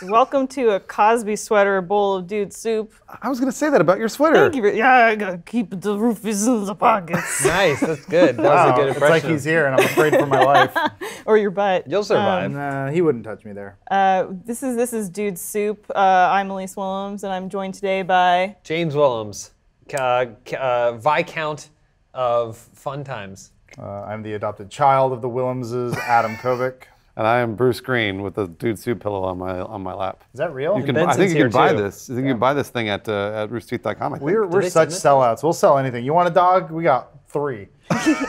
Welcome to a Cosby sweater bowl of dude soup. I was going to say that about your sweater. Thank you. Yeah, I got to keep the roofies in the pockets. Nice, that's good. That was a good impression. It's like he's here and I'm afraid for my life. Or your butt. You'll survive. He wouldn't touch me there. This is dude soup. I'm Elise Willems and I'm joined today by James Willems, Viscount of Fun Times. I'm the adopted child of the Willemses, Adam Kovic. And I am Bruce Greene with a dude soup pillow on my lap. Is that real? I think you can buy this. I think you can buy this thing at roosterteeth.com. We're such sellouts. We'll sell anything. You want a dog? We got 3.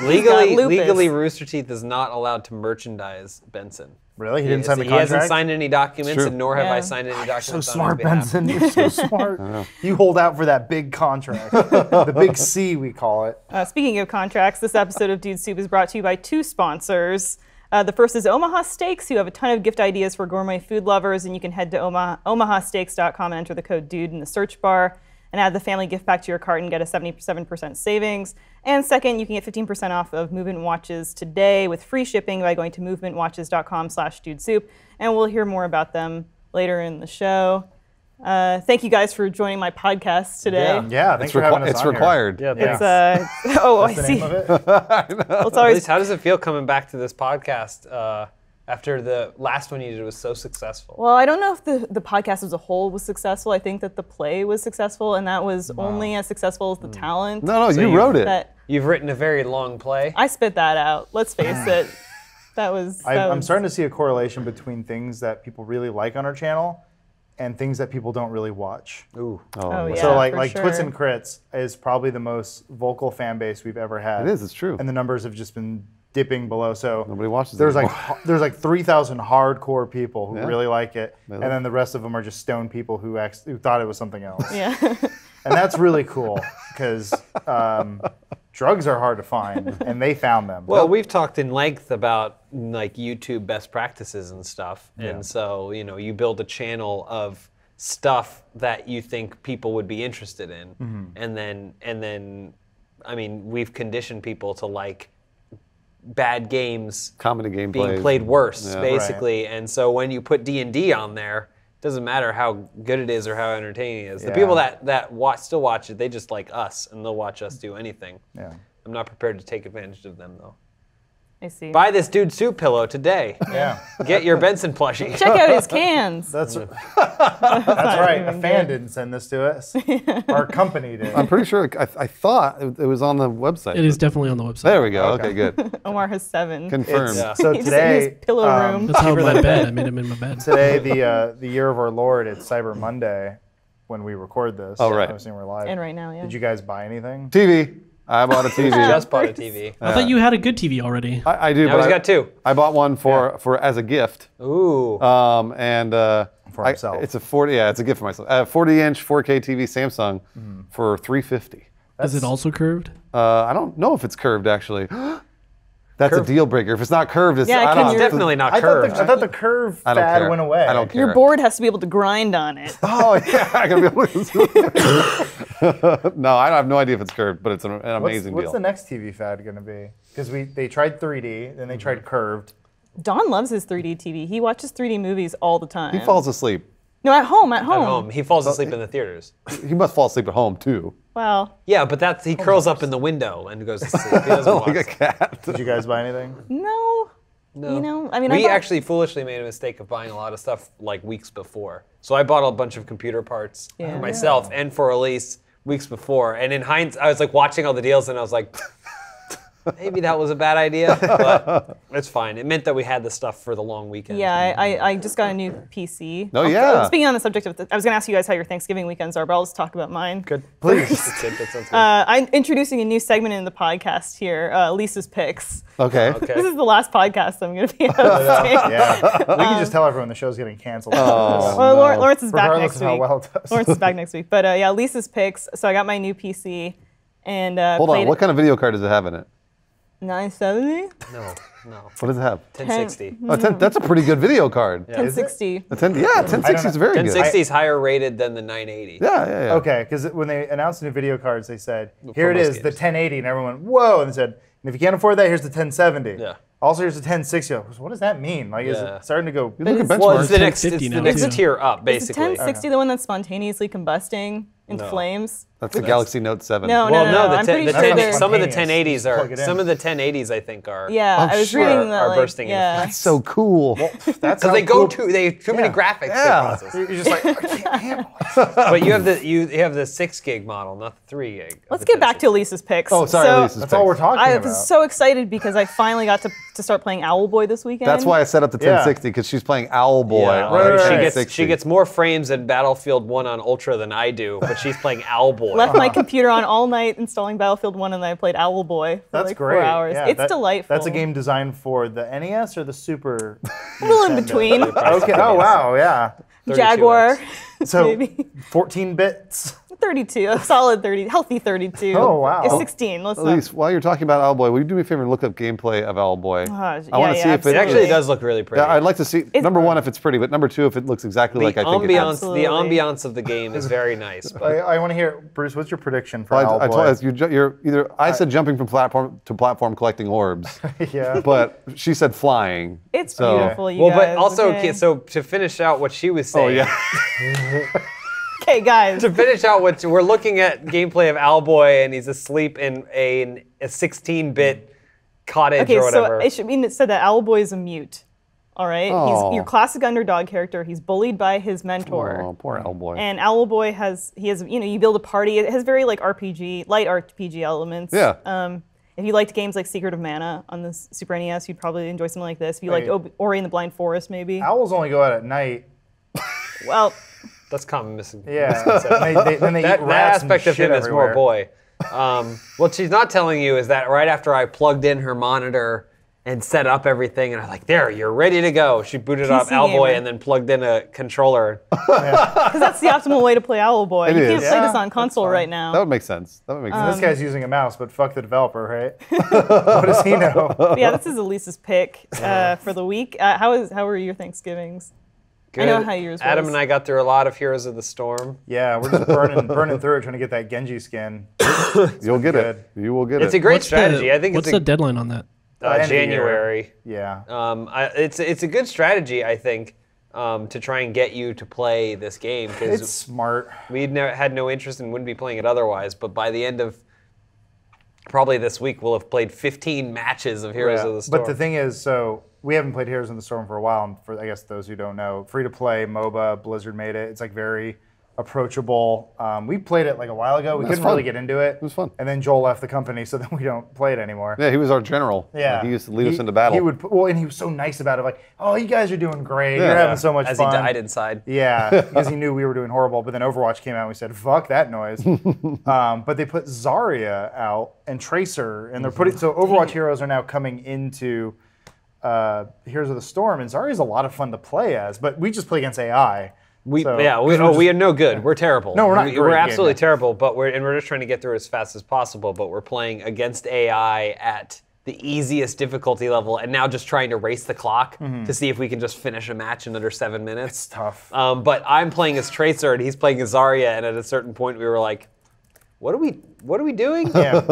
legally, Rooster Teeth is not allowed to merchandise Benson. Really? He didn't sign the contract? He hasn't signed any documents, and nor have I signed any documents. You're so smart, Benson. You're so smart. You hold out for that big contract. The big C, we call it. Speaking of contracts, this episode of Dude Soup is brought to you by 2 sponsors. The first is Omaha Steaks, who have a ton of gift ideas for gourmet food lovers, and you can head to omahasteaks.com and enter the code DUDE in the search bar and add the family gift pack to your cart and get a 77% savings. And second, you can get 15% off of Movement Watches today with free shipping by going to movementwatches.com/dudesoup, and we'll hear more about them later in the show. Thank you guys for joining my podcast today. Yeah, thanks for having us. It's required. Yeah, it's I see. How does it feel coming back to this podcast after the last one you did was so successful? Well, I don't know if the podcast as a whole was successful. I think that the play was successful, and that was only as successful as the talent. No, so you wrote it. You've written a very long play. I spit that out. Let's face it. I'm starting to see a correlation between things that people really like on our channel and things that people don't really watch. Ooh. Oh yeah, so like Twits and Crits is probably the most vocal fan base we've ever had. It is, it's true. And the numbers have just been dipping below, so nobody watches there's like 3,000 hardcore people who really like it, and then the rest of them are just stone people who thought it was something else. Yeah. And that's really cool, because drugs are hard to find, and they found them. Well, we've talked in length about like YouTube best practices and stuff, and so you build a channel of stuff that you think people would be interested in, and then, I mean, we've conditioned people to like bad games, comedy game being played worse, basically, and so when you put D&D on there, doesn't matter how good it is or how entertaining it is. The people that still watch it, they just like us, and they'll watch us do anything. Yeah. I'm not prepared to take advantage of them, though. I see. Buy this dude soup pillow today. Yeah. Get your Benson plushie. Check out his cans. That's right. A fan didn't send this to us. Our company did. I'm pretty sure. I thought it was on the website. It is definitely on the website. There we go. Okay, good. Omar has 7. Confirmed. So today, in his pillow room. That's how my bed. I made him in my bed. Today, the year of our Lord. It's Cyber Monday when we record this. Oh right. We're live. And right now, yeah. Did you guys buy anything? TV. I bought a TV. Just bought a TV. I thought you had a good TV already. I do. Now he's got 2. I bought one for as a gift. Ooh. For himself. It's a 40. Yeah, it's a gift for myself. A 40-inch 4K TV Samsung for $350. Is it also curved? I don't know if it's curved actually. That's a deal breaker. If it's not curved, it's definitely not curved. I thought the curve fad went away. I don't care. Your board has to be able to grind on it. Oh yeah, I gotta be able to. No, I have no idea if it's curved, but it's an amazing deal. What's the next TV fad gonna be? Because they tried 3D, then they tried curved. Don loves his 3D TV. He watches 3D movies all the time. He falls asleep. No, at home. He falls asleep in the theaters. He must fall asleep at home too. Well. Yeah, but he curls up in the window and goes to sleep. He doesn't like a cat. Did you guys buy anything? No. You know, I mean, we actually foolishly made a mistake of buying a lot of stuff like weeks before. So I bought a bunch of computer parts for myself and for Elise weeks before. And in hindsight, I was like watching all the deals and I was like, maybe that was a bad idea, but it's fine. It meant that we had the stuff for the long weekend. Yeah, I just got a new PC. Oh, yeah. Speaking on the subject of, I was going to ask you guys how your Thanksgiving weekends are, but I'll just talk about mine. Good, please. That sounds good. I'm introducing a new segment in the podcast here, Elise's Picks. Okay. This is the last podcast I'm going to be hosting. We can just tell everyone the show's getting canceled. Oh, well, no. Lawrence is back next week. Lawrence is back next week. But yeah, Elise's Picks. So I got my new PC. And hold on, what kind of video card does it have in it? 970? No. What does it have? 1060. Oh, 10, that's a pretty good video card. Yeah. 1060. 1060 is very good. 1060 is higher rated than the 980. Yeah. Okay, because when they announced the new video cards, they said, here it is, the 1080, and everyone went, whoa, and they said, and if you can't afford that, here's the 1070. Yeah. Also, here's a 1060. What does that mean? Like, is it starting to go? Look at benchmarks. Well, it's the next tier up, basically. Is the 1060 the one that's spontaneously combusting into flames? That's the Galaxy Note 7. Some of the 1080s, I think, are. Yeah, I was reading that. Are bursting. That's so cool. That's because they go to too many graphics. Yeah, you're just like, I can't handle it. But you have the 6 gig model, not the 3 gig. Let's get back to Elise's picks. Oh, sorry, Elise's picks. That's all we're talking about. I was so excited because I finally got to start playing Owlboy this weekend. That's why I set up the 1060, because she's playing Owlboy. Yeah, she gets more frames in Battlefield 1 on Ultra than I do, but she's playing Owlboy. Left my computer on all night installing Battlefield 1, and I played Owlboy for like 4 hours. Yeah, it's delightful. That's a game designed for the NES or the Super? A little in between. Okay. Oh wow, yeah. Jaguar. So maybe. 14 bits. 32, a solid 30, healthy 32. Oh, wow. It's 16, let's Elise, while you're talking about Owlboy, will you do me a favor and look up gameplay of Owlboy? I want to see if it actually does look really pretty. I'd like to see, number one, if it's pretty, but number 2, if it looks exactly like I think it does. The ambiance of the game is very nice. But I want to hear, Bruce, what's your prediction for Owlboy? I said jumping from platform to platform collecting orbs. Yeah. But she said flying. It's beautiful, you guys. Well, but also, so to finish out what she was saying. Oh, yeah. Okay, guys. To finish out, we're looking at gameplay of Owlboy, and he's asleep in a 16-bit cottage or whatever. Okay, so it said that Owlboy is a mute. All right, he's your classic underdog character. He's bullied by his mentor. Oh, poor Owlboy. And Owlboy has you build a party. It has very like RPG, light RPG elements. Yeah. If you liked games like Secret of Mana on the Super NES, you'd probably enjoy something like this. If you liked Ori and the Blind Forest, maybe. Owls only go out at night. Well. That's common missing. Yeah. That aspect of him is more boy. What she's not telling you is that right after I plugged in her monitor and set up everything, and I'm like, there, you're ready to go. She booted off Owlboy and then plugged in a controller. Because that's the optimal way to play Owlboy. You can't play this on console right now. That would make sense. That would make sense. This guy's using a mouse, but fuck the developer, right? What does he know? But yeah, this is Elise's pick for the week. How were your Thanksgivings? Good. I know how yours was. Adam and I got through a lot of Heroes of the Storm. Yeah, we're just burning through it, trying to get that Genji skin. You'll get it. You will get it. It's a great strategy. I think. What's the deadline on that? January. Yeah. It's a good strategy, I think, to try and get you to play this game. It's smart. We had no interest and wouldn't be playing it otherwise. But by the end of probably this week, we'll have played 15 matches of Heroes of the Storm. But the thing is, we haven't played Heroes in the Storm for a while, and for I guess those who don't know, free-to-play MOBA, Blizzard made it. It's like very approachable. We played it like a while ago. We couldn't really get into it. It was fun. And then Joel left the company, so then we don't play it anymore. Yeah, he was our general. Yeah, like, he used to lead us into battle. He would, and he was so nice about it. Like, oh, you guys are doing great. You're having so much fun. As he died inside. Yeah, because he knew we were doing horrible. But then Overwatch came out, and we said, "Fuck that noise." But they put Zarya out and Tracer, and they're putting Overwatch heroes are now coming into. Heroes of the Storm, and Zarya's a lot of fun to play as, but we just play against AI. We are no good. We're terrible. No, we're not. We're absolutely terrible. But we're just trying to get through as fast as possible. But we're playing against AI at the easiest difficulty level, and now just trying to race the clock to see if we can just finish a match in under 7 minutes. It's tough. But I'm playing as Tracer, and he's playing as Zarya, and at a certain point, we were like, What are we doing? Yeah.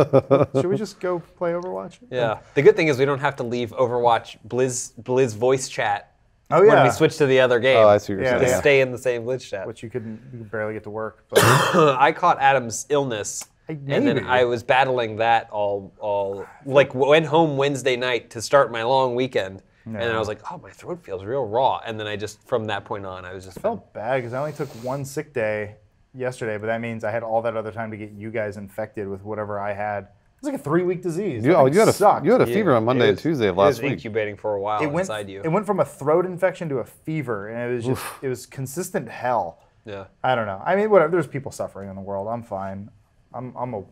Should we just go play Overwatch? Yeah. The good thing is we don't have to leave Overwatch Blizz voice chat when we switch to the other game. Oh, I see what you're saying. Just stay in the same Blizz chat. Which you could barely get to work. But. I caught Adam's illness, and then I was battling that all like went home Wednesday night to start my long weekend. No. And I was like, oh, my throat feels real raw. And then from that point on, I was just... I felt bad because I only took one sick day yesterday, but that means I had all that other time to get you guys infected with whatever I had. It's like a 3-week disease. You had a fever on Monday and Tuesday of last week. It was incubating for a while inside you. It went from a throat infection to a fever, and it was just it was consistent hell. Yeah. I don't know. I mean, whatever. There's people suffering in the world. I'm fine.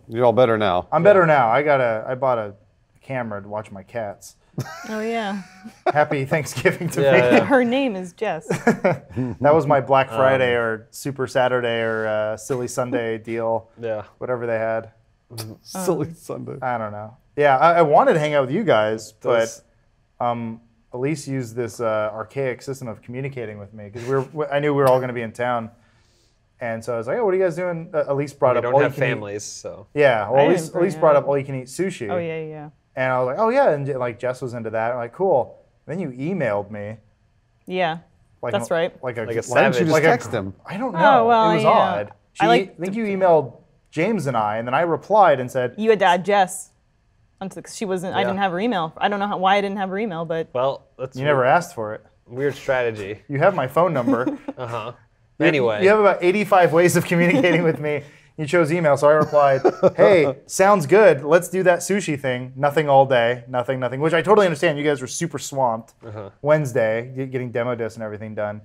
You're all better now. I'm better now. I bought a camera to watch my cats. Oh yeah. Happy Thanksgiving to me. Yeah. Her name is Jess. That was my Black Friday or Super Saturday or Silly Sunday deal. Yeah. Whatever they had. Silly Sunday. I don't know. Yeah, I wanted to hang out with you guys, but Elise used this archaic system of communicating with me because I knew we were all going to be in town. And so I was like, oh, what are you guys doing? Elise brought up all you can eat. We don't have families, so. Yeah, well, Elise brought up all you can eat sushi. Oh yeah, yeah. And I was like, oh yeah, and like Jess was into that. I'm like, cool. And then you emailed me. Yeah, like that's right. Like a savage. Like text him. I don't know. Oh, well, it was odd. I think you emailed James and then I replied and said you had to add Jess. She wasn't. Yeah. I didn't have her email. I don't know why I didn't have her email, but well, that's you weird. Never asked for it. Weird strategy. You have my phone number. Uh huh. Anyway, you have about 85 ways of communicating with me. You chose email, so I replied, hey, sounds good. Let's do that sushi thing. Nothing all day, nothing, which I totally understand. You guys were super swamped Wednesday, getting demo discs and everything done.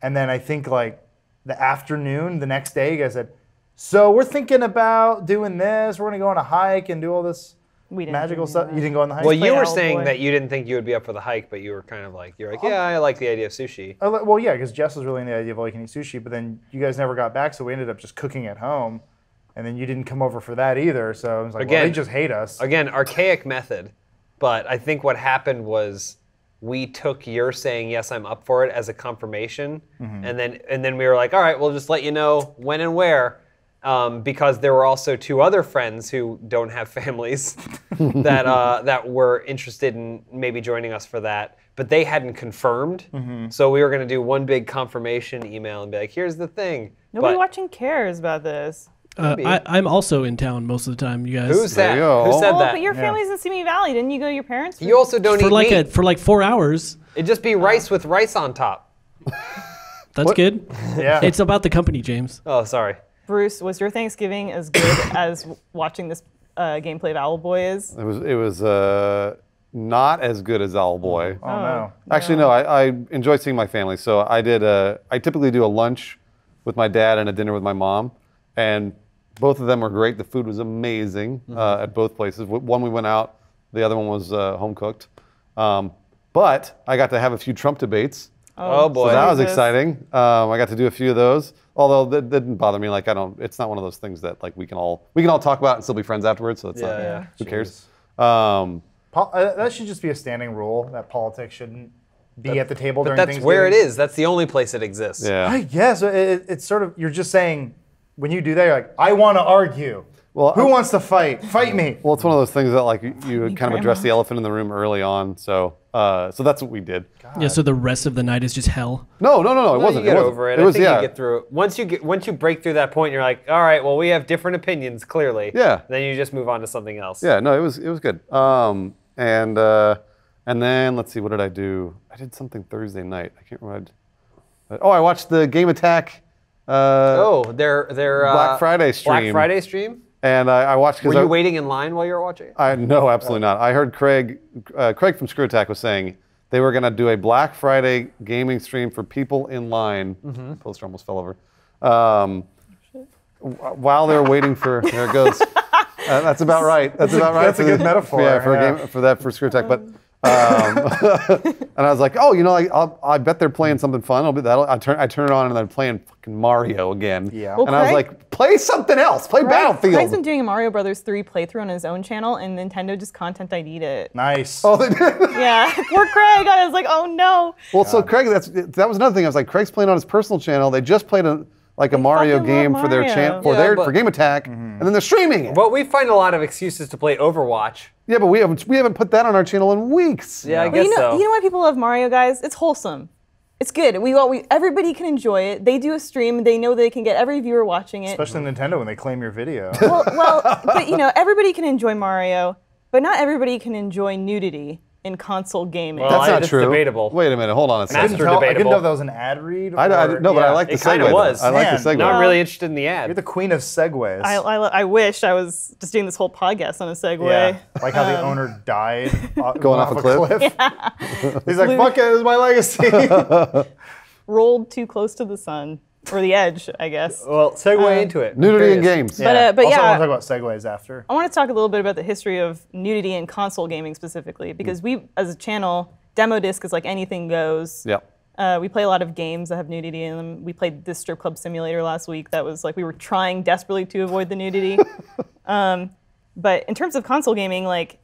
And then I think like the afternoon, the next day, you guys said, so we're thinking about doing this. We're going to go on a hike and do all this magical stuff. You didn't go on the hike? Well, you were saying that you didn't think you would be up for the hike, but you were kind of like, yeah, I like the idea of sushi. Well, yeah, because Jess was really into the idea of all you can eat sushi, but then you guys never got back, so we ended up just cooking at home. And then you didn't come over for that either, so I was like, well, they just hate us. Again, archaic method, but I think what happened was we took your saying, yes, I'm up for it, as a confirmation, and then we were like, all right, we'll just let you know when and where. Because there were also two other friends who don't have families that were interested in maybe joining us for that, but they hadn't confirmed. So we were going to do one big confirmation email and be like, here's the thing. Nobody watching cares about this. I'm also in town most of the time, you guys. Who's that? Who said that? But your family's in Simi Valley. Didn't you go to your parents'? You also don't eat meat. For like 4 hours. It'd just be rice with rice on top. That's good. Yeah. It's about the company, James. Oh, sorry. Bruce, was your Thanksgiving as good as watching this gameplay of Owlboy is? It was not as good as Owlboy. Oh, no. Actually, no, I enjoy seeing my family. So I typically do a lunch with my dad and a dinner with my mom. And both of them were great. The food was amazing at both places. One we went out. The other one was home cooked. But I got to have a few Trump debates. Oh, boy. So that was exciting. I got to do a few of those. Although that didn't bother me. Like it's not one of those things that like we can all talk about and still be friends afterwards. So it's not. Who cares? That should just be a standing rule that politics shouldn't be at the table during Thanksgiving. That's where it is. That's the only place it exists. Yeah. I guess it's sort of you're just saying when you do that you're like I want to argue. Well, who wants to fight? Fight me. Well, it's one of those things that like you kind of address the elephant in the room early on. So, so that's what we did. God. Yeah. So the rest of the night is just hell. No. It wasn't. You get over it. I think you get through it. Once you break through that point, you're like, all right, well, we have different opinions clearly. Yeah. And then you just move on to something else. Yeah. No, it was good. And then let's see, what did I do? I did something Thursday night. I can't remember. Oh, I watched the Game Attack. Their Black Friday stream. And I watched. Were you waiting in line while you were watching it? No, absolutely not. I heard Craig from ScrewAttack was saying they were going to do a Black Friday gaming stream for people in line. Poster almost fell over. While they're waiting for, there it goes. That's about right. That's a good metaphor. Yeah, for ScrewAttack. And I was like, oh, you know, I bet they're playing something fun. I turn it on and they're playing fucking Mario again. Yeah. Well, and I was like, play something else. Play Battlefield. Craig's been doing a Mario Brothers 3 playthrough on his own channel, and Nintendo just content ID'd it. Nice. Oh, they did. Yeah. Poor Craig. I was like, oh no. Well, so Craig, that was another thing. I was like, Craig's playing on his personal channel. They just played a Mario game for their channel for Game Attack, and then they're streaming it. But we find a lot of excuses to play Overwatch. Yeah, but we haven't put that on our channel in weeks. Yeah, I guess so. You know why people love Mario, guys? It's wholesome. It's good. Everybody can enjoy it. They do a stream. They know they can get every viewer watching it. Especially Nintendo when they claim your video. But you know, everybody can enjoy Mario, but not everybody can enjoy nudity in console gaming. Well, that's true. Debatable. Wait a minute. Hold on a second. I didn't know if that was an ad read. But I like the segue. It kind of was. I like the segue. Not really interested in the ad. You're the queen of segues. I wish I was just doing this whole podcast on a segue. Yeah. Like how the owner died going off a cliff. Yeah. He's like, fuck it, this is my legacy. Rolled too close to the sun. Or the edge, I guess. Well, segue into it. Nudity in games. Yeah. But also, I want to talk about segues after. I want to talk a little bit about the history of nudity in console gaming specifically, because we, as a channel, Demo Disc is like anything goes. Yeah. We play a lot of games that have nudity in them. We played this Strip Club Simulator last week. That was like we were trying desperately to avoid the nudity. But in terms of console gaming, like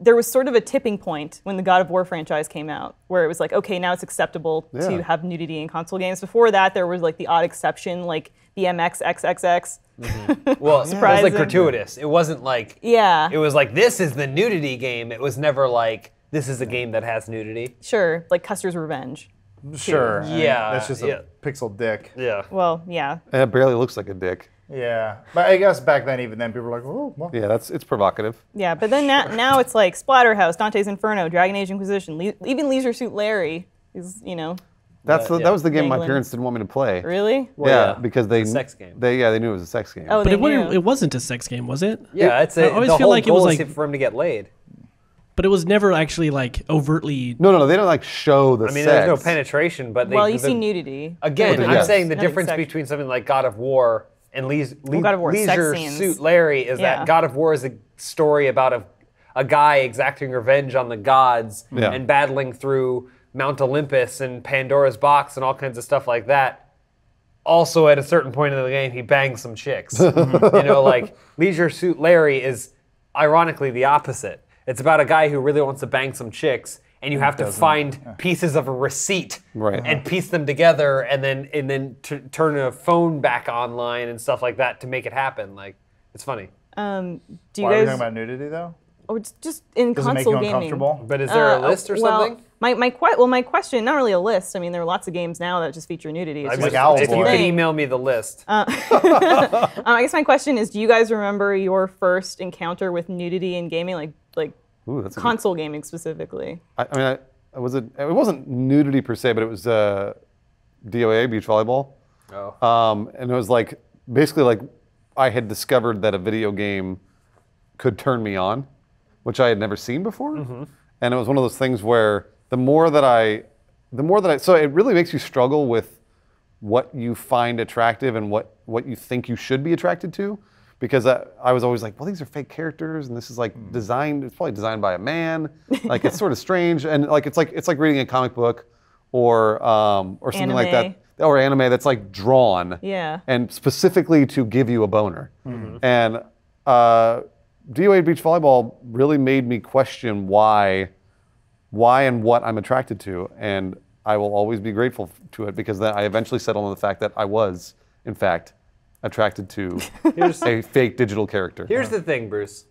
there was sort of a tipping point when the God of War franchise came out, where it was like, okay, now it's acceptable to have nudity in console games. Before that, there was like the odd exception, like BMX XXX. Mm-hmm. Well, it was like gratuitous. It wasn't like, it was like, this is the nudity game. It was never like, this is a game that has nudity. Sure, like Custer's Revenge. Sure. Yeah. That's just a pixel dick. Yeah. Well, yeah. And it barely looks like a dick. Yeah, but I guess back then, even then, people were like, "Oh, well." Yeah, it's provocative. Yeah, but then now it's like Splatterhouse, Dante's Inferno, Dragon Age Inquisition, even Leisure Suit Larry is, you know. That was the game my parents didn't want me to play. Really? Well, yeah, because they it's a sex game. They knew it was a sex game. Oh, but it wasn't a sex game, was it? Yeah, it's. I always feel like it was like for him to get laid. But it was never actually like overtly. No, they don't like show the sex. I mean, there's no penetration, but you see nudity. Again, I'm saying the difference between something like God of War. And Leisure Suit Larry is that God of War is a story about a guy exacting revenge on the gods and battling through Mount Olympus and Pandora's box and all kinds of stuff like that. Also, at a certain point in the game, he bangs some chicks. You know, like Leisure Suit Larry is ironically the opposite. It's about a guy who really wants to bang some chicks, and you have to find pieces of a receipt and piece them together, and then turn a phone back online and stuff like that to make it happen. Like, it's funny. Do you guys? Are we talking about nudity though? Oh, it's just in console gaming. Does it make you uncomfortable? But is there a list or something? My question, not really a list. I mean, there are lots of games now that just feature nudity. It's just like Owlboy. If you could email me the list. I guess my question is, do you guys remember your first encounter with nudity in gaming, like? Ooh, console gaming specifically. It wasn't nudity per se, but it was DOA, beach volleyball. Oh. And it was like, basically like I had discovered that a video game could turn me on, which I had never seen before. Mm-hmm. And it was one of those things where so it really makes you struggle with what you find attractive and what you think you should be attracted to. Because I was always like, well, these are fake characters, and this is like designed. It's probably designed by a man. Like it's sort of strange, and like it's like reading a comic book, or something like that, or anime that's like drawn, and specifically to give you a boner. Mm-hmm. And DOA beach volleyball really made me question why and what I'm attracted to, and I will always be grateful to it because then I eventually settled on the fact that I was, in fact, attracted to a fake digital character. Here's the thing, Bruce.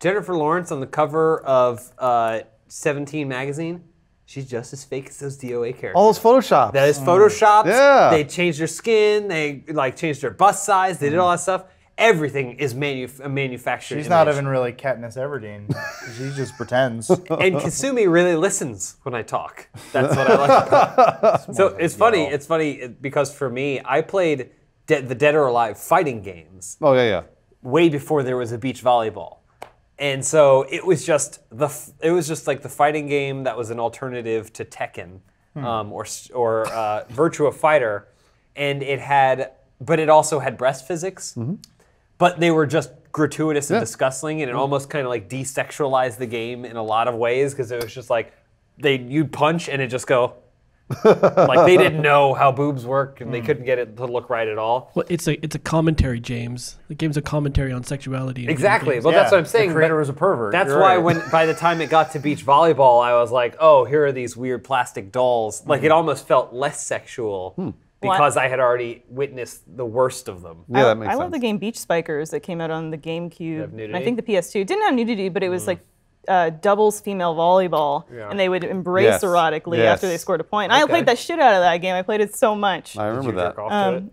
Jennifer Lawrence on the cover of 17 magazine, she's just as fake as those DOA characters. All those Photoshops. That is Photoshops. Yeah. They changed her skin. They like changed her bust size. They did all that stuff. Everything is manufactured. She's not even really Katniss Everdeen. She just pretends. And Kasumi really listens when I talk. That's what I like about. So it's funny. It's funny because for me, I played the Dead or Alive fighting games. Oh, yeah. Way before there was a beach volleyball. And so it was just like the fighting game that was an alternative to Tekken or Virtua Fighter. And it had, but it also had breast physics. Mm-hmm. But they were just gratuitous and disgusting. And it almost kind of like desexualized the game in a lot of ways because it was just like, you'd punch and it'd just go, like they didn't know how boobs work and they couldn't get it to look right at all. Well, it's a commentary, James. The game's a commentary on sexuality. Exactly. Well, that's what I'm saying. The creator was a pervert. That's why by the time it got to beach volleyball, I was like, oh, here are these weird plastic dolls. Like it almost felt less sexual because I had already witnessed the worst of them. Yeah, that makes sense. I love the game Beach Spikers that came out on the GameCube. And I think the PS2 didn't have nudity, but it was like doubles female volleyball, and they would embrace erotically after they scored a point. I played that shit out of that game. I played it so much. I remember that.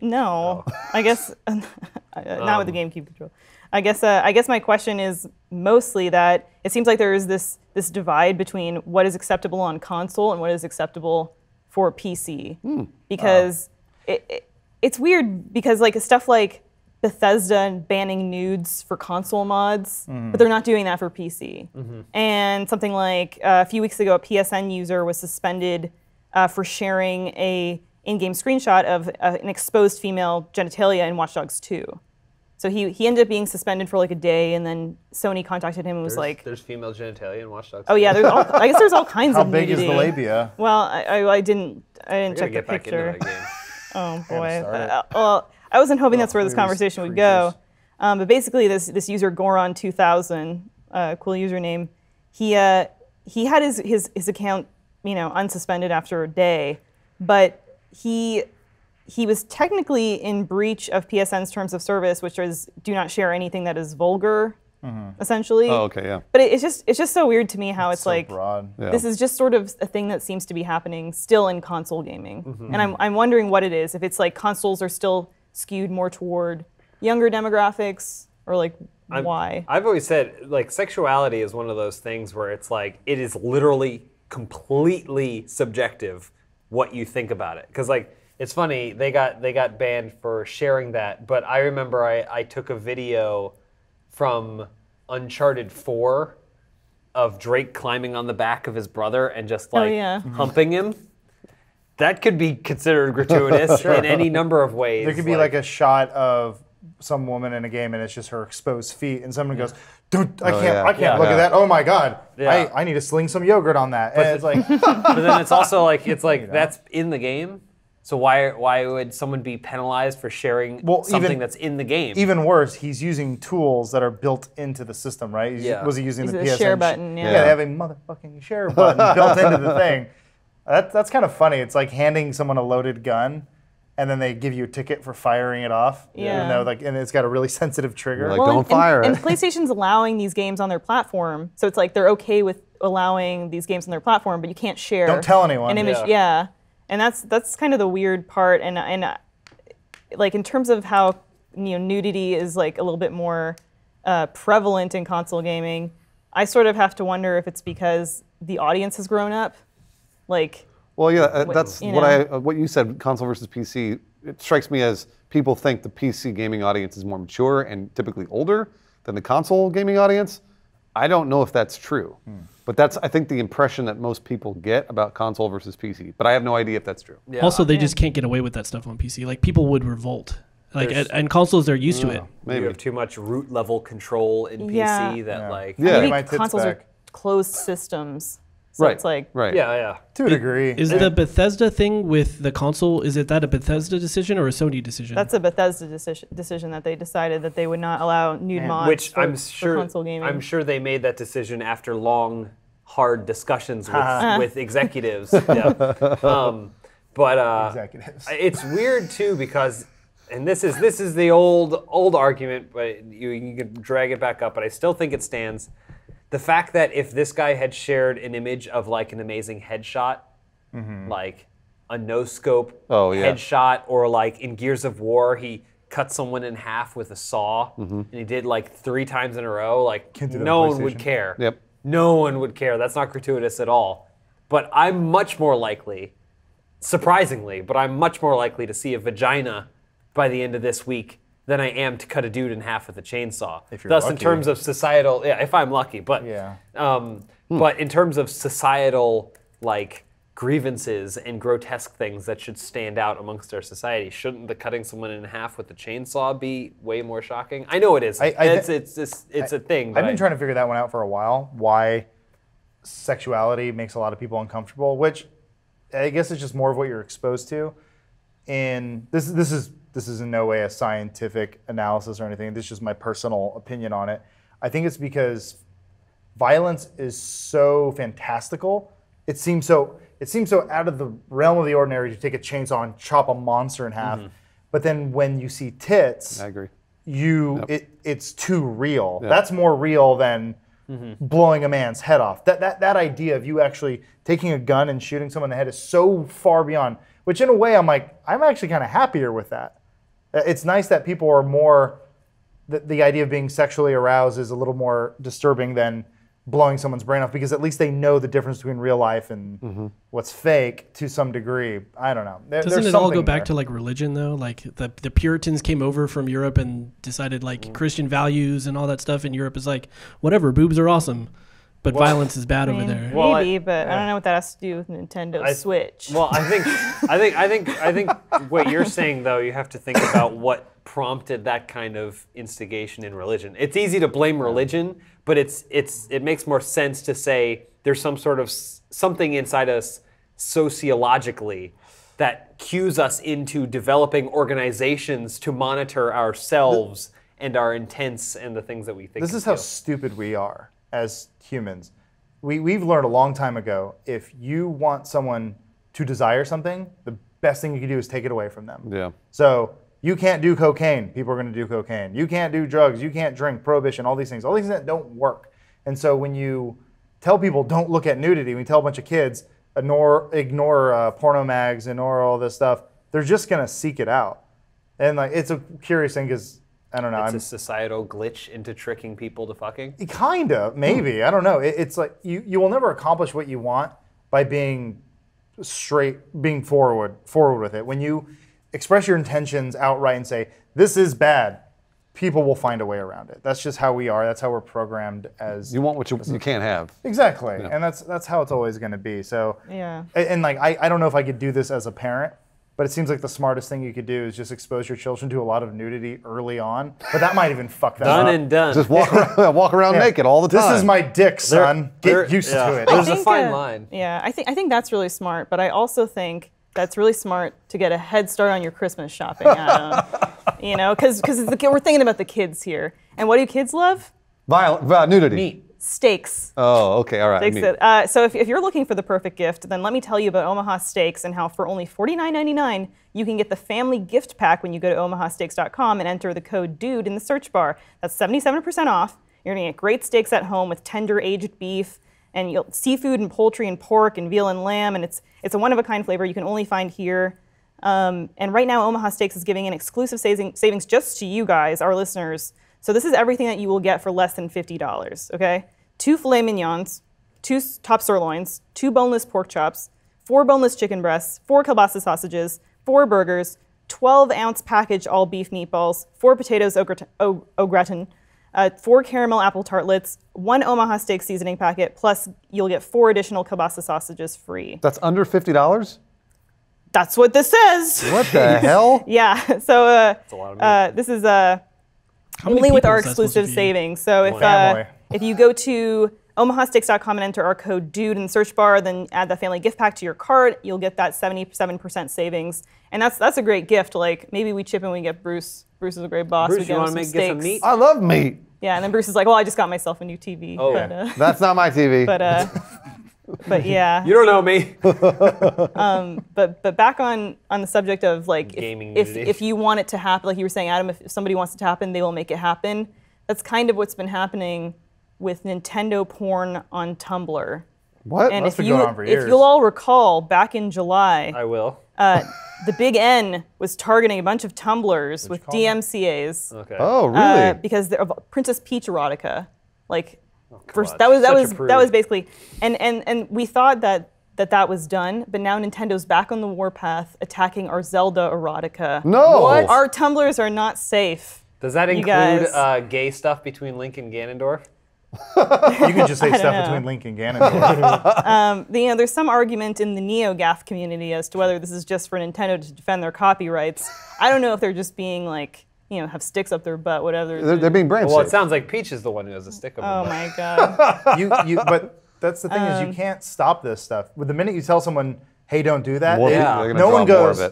No, I guess not with the GameCube control. I guess my question is mostly that it seems like there is this divide between what is acceptable on console and what is acceptable for PC, because it's weird because like stuff like Bethesda banning nudes for console mods, but they're not doing that for PC. Mm-hmm. And something like a few weeks ago, a PSN user was suspended for sharing a in-game screenshot of an exposed female genitalia in Watch Dogs 2. So he ended up being suspended for like a day, and then Sony contacted him and was like, "There's female genitalia in Watch Dogs." Oh yeah, there's all, I guess there's all kinds of nudity. How big is the labia? Well, I didn't check the picture. Oh boy. Well. I wasn't hoping that's where this conversation would go, but basically this user Goron 2000, cool username, He had his account, you know, unsuspended after a day, but he was technically in breach of PSN's terms of service, which is do not share anything that is vulgar, essentially. Oh, okay, yeah. But it's just so weird to me how it's so like broad. Yeah. This is just sort of a thing that seems to be happening still in console gaming, and I'm wondering what it is. If it's like consoles are still skewed more toward younger demographics, or like why? I've always said like sexuality is one of those things where it's like it is literally completely subjective what you think about it, because like. It's funny, they got banned for sharing that, but I remember I took a video from Uncharted 4 of Drake climbing on the back of his brother and just like humping him. That could be considered gratuitous in any number of ways. There could be like a shot of some woman in a game and it's just her exposed feet and someone goes, dude, I can't look at that. Oh my God, I need to sling some yogurt on that. And it's like, but then it's also like, it's like, you know? That's in the game. So why would someone be penalized for sharing something that's in the game? Even worse, he's using tools that are built into the system, right? Was he using the PSN share button? Yeah, they have a motherfucking share button built into the thing. That's kind of funny. It's like handing someone a loaded gun, and then they give you a ticket for firing it off. Yeah. You know, like, and it's got a really sensitive trigger. Like, don't fire it. And PlayStation's allowing these games on their platform, so it's like they're okay with allowing these games on their platform, but you can't share. Don't tell anyone. An image, yeah. And that's kind of the weird part, and like in terms of how nudity is like a little bit more prevalent in console gaming, I sort of have to wonder if it's because the audience has grown up, like. Well, yeah, that's what you said. Console versus PC. It strikes me as people think the PC gaming audience is more mature and typically older than the console gaming audience. I don't know if that's true, but that's, I think, the impression that most people get about console versus PC, but I have no idea if that's true. Yeah. Also, they just can't get away with that stuff on PC. Like, people would revolt. Like, and consoles, they're used to it. Maybe. You have too much root-level control in PC that, like... Yeah, maybe consoles are closed systems. So it's like... Right. Yeah, yeah. To a degree. Is the Bethesda thing with the console, is that a Bethesda decision or a Sony decision? That's a Bethesda decision that they decided that they would not allow nude mods for console gaming. I'm sure they made that decision after long, hard discussions with executives. Executives. It's weird, too, because... And this is the old argument, but you can drag it back up, but I still think it stands... The fact that if this guy had shared an image of like an amazing headshot, like a no-scope headshot, or like in Gears of War, he cut someone in half with a saw, and he did like 3 times in a row, like no one would care. Yep. No one would care. That's not gratuitous at all. But I'm much more likely, surprisingly, but I'm much more likely to see a vagina by the end of this week than I am to cut a dude in half with a chainsaw. If you're lucky. Thus, in terms of societal, if I'm lucky, but but in terms of societal like grievances and grotesque things that should stand out amongst our society, shouldn't the cutting someone in half with a chainsaw be way more shocking? I know it is. It's a thing. But I've been trying to figure that one out for a while. Why sexuality makes a lot of people uncomfortable, which I guess is just more of what you're exposed to. And this is in no way a scientific analysis or anything. This is just my personal opinion on it. I think it's because violence is so fantastical. It seems so out of the realm of the ordinary to take a chainsaw and chop a monster in half. But then when you see tits, I agree. It's too real. Yep. That's more real than blowing a man's head off. That idea of you actually taking a gun and shooting someone in the head is so far beyond. Which in a way, I'm like, I'm actually kind of happier with that. It's nice that people are more, the idea of being sexually aroused is a little more disturbing than blowing someone's brain off, because at least they know the difference between real life and what's fake to some degree. I don't know. Doesn't it all go back to like religion though? Like the Puritans came over from Europe and decided like Christian values and all that stuff in Europe is like, whatever, boobs are awesome. But violence is bad over there. Well, maybe, but I don't know what that has to do with Nintendo Switch. Well, I think what you're saying though, you have to think about what prompted that kind of instigation in religion. It's easy to blame religion, but it makes more sense to say there's some sort of something inside us sociologically that cues us into developing organizations to monitor ourselves and our intents and the things that we think. This is how stupid we are as humans. We've learned a long time ago, if you want someone to desire something, the best thing you can do is take it away from them. Yeah. So you can't do cocaine. People are going to do cocaine. You can't do drugs. You can't drink. Prohibition. All these things. All these things that don't work. And so when you tell people don't look at nudity, when you tell a bunch of kids ignore porno mags, ignore all this stuff, they're just going to seek it out. And like, it's a curious thing because, I don't know. It's a societal glitch into tricking people to fucking? Kind of, maybe. I don't know. It's like you will never accomplish what you want by being straight, being forward with it. When you express your intentions outright and say, this is bad, people will find a way around it. That's just how we are. That's how we're programmed as... You want what you can't have. Exactly. Yeah. And that's how it's always going to be. So, yeah. And like, I don't know if I could do this as a parent, but it seems like the smartest thing you could do is just expose your children to a lot of nudity early on. But that might even fuck that up. Done and done. Just walk around naked all the time. This is my dick, son. Get used to it. There's a fine line. Yeah, I think that's really smart. But I also think that's really smart to get a head start on your Christmas shopping. You know, because we're thinking about the kids here. And what do kids love? Nudity. Meat. Steaks. Oh, okay, all right. So if you're looking for the perfect gift, then let me tell you about Omaha Steaks and how for only $49.99, you can get the family gift pack when you go to omahasteaks.com and enter the code DUDE in the search bar. That's 77% off. You're gonna get great steaks at home with tender aged beef and seafood and poultry and pork and veal and lamb, and it's a one-of-a-kind flavor you can only find here. And right now, Omaha Steaks is giving an exclusive savings just to you guys, our listeners. So this is everything that you will get for less than $50, okay? 2 filet mignons, 2 top sirloins, 2 boneless pork chops, 4 boneless chicken breasts, 4 kielbasa sausages, 4 burgers, 12-ounce package all beef meatballs, 4 potatoes au gratin, 4 caramel apple tartlets, 1 Omaha Steak seasoning packet, plus you'll get 4 additional kielbasa sausages free. That's under $50? That's what this says. What the hell? Yeah, so that's a lot of meat. This is... Only with our exclusive savings. So if you go to omahasteaks.com and enter our code DUDE in the search bar, then add the family gift pack to your cart, you'll get that 77% savings. And that's a great gift. Like maybe we chip and we get Bruce. Bruce is a great boss. Bruce, you want to get some meat? I love meat. Yeah, and then Bruce is like, well, I just got myself a new TV. Oh, but, that's not my TV. But yeah. You don't know me. But back on the subject of like if you want it to happen, like you were saying, Adam, if somebody wants it to happen, they will make it happen. That's kind of what's been happening with Nintendo porn on Tumblr. What? And that's been going on for years. If you'll all recall, back in July, I will. The Big N was targeting a bunch of Tumblrs with DMCAs. Okay. Oh, really? Because of Princess Peach erotica, like. Oh, that was basically, and we thought that was done, but now Nintendo's back on the warpath, attacking our Zelda erotica. No, what? Our Tumblrs are not safe. Does that include gay stuff between Link and Ganondorf? You can just say stuff between Link and Ganondorf. There's some argument in the Neo-GaF community as to whether this is just for Nintendo to defend their copyrights. I don't know if they're just being like. You know, have sticks up their butt, whatever. They're being brave. Well, it sounds like Peach is the one who has a stick up her butt. Oh my god. But that's the thing is you can't stop this stuff. But the minute you tell someone, hey, don't do that, no one goes,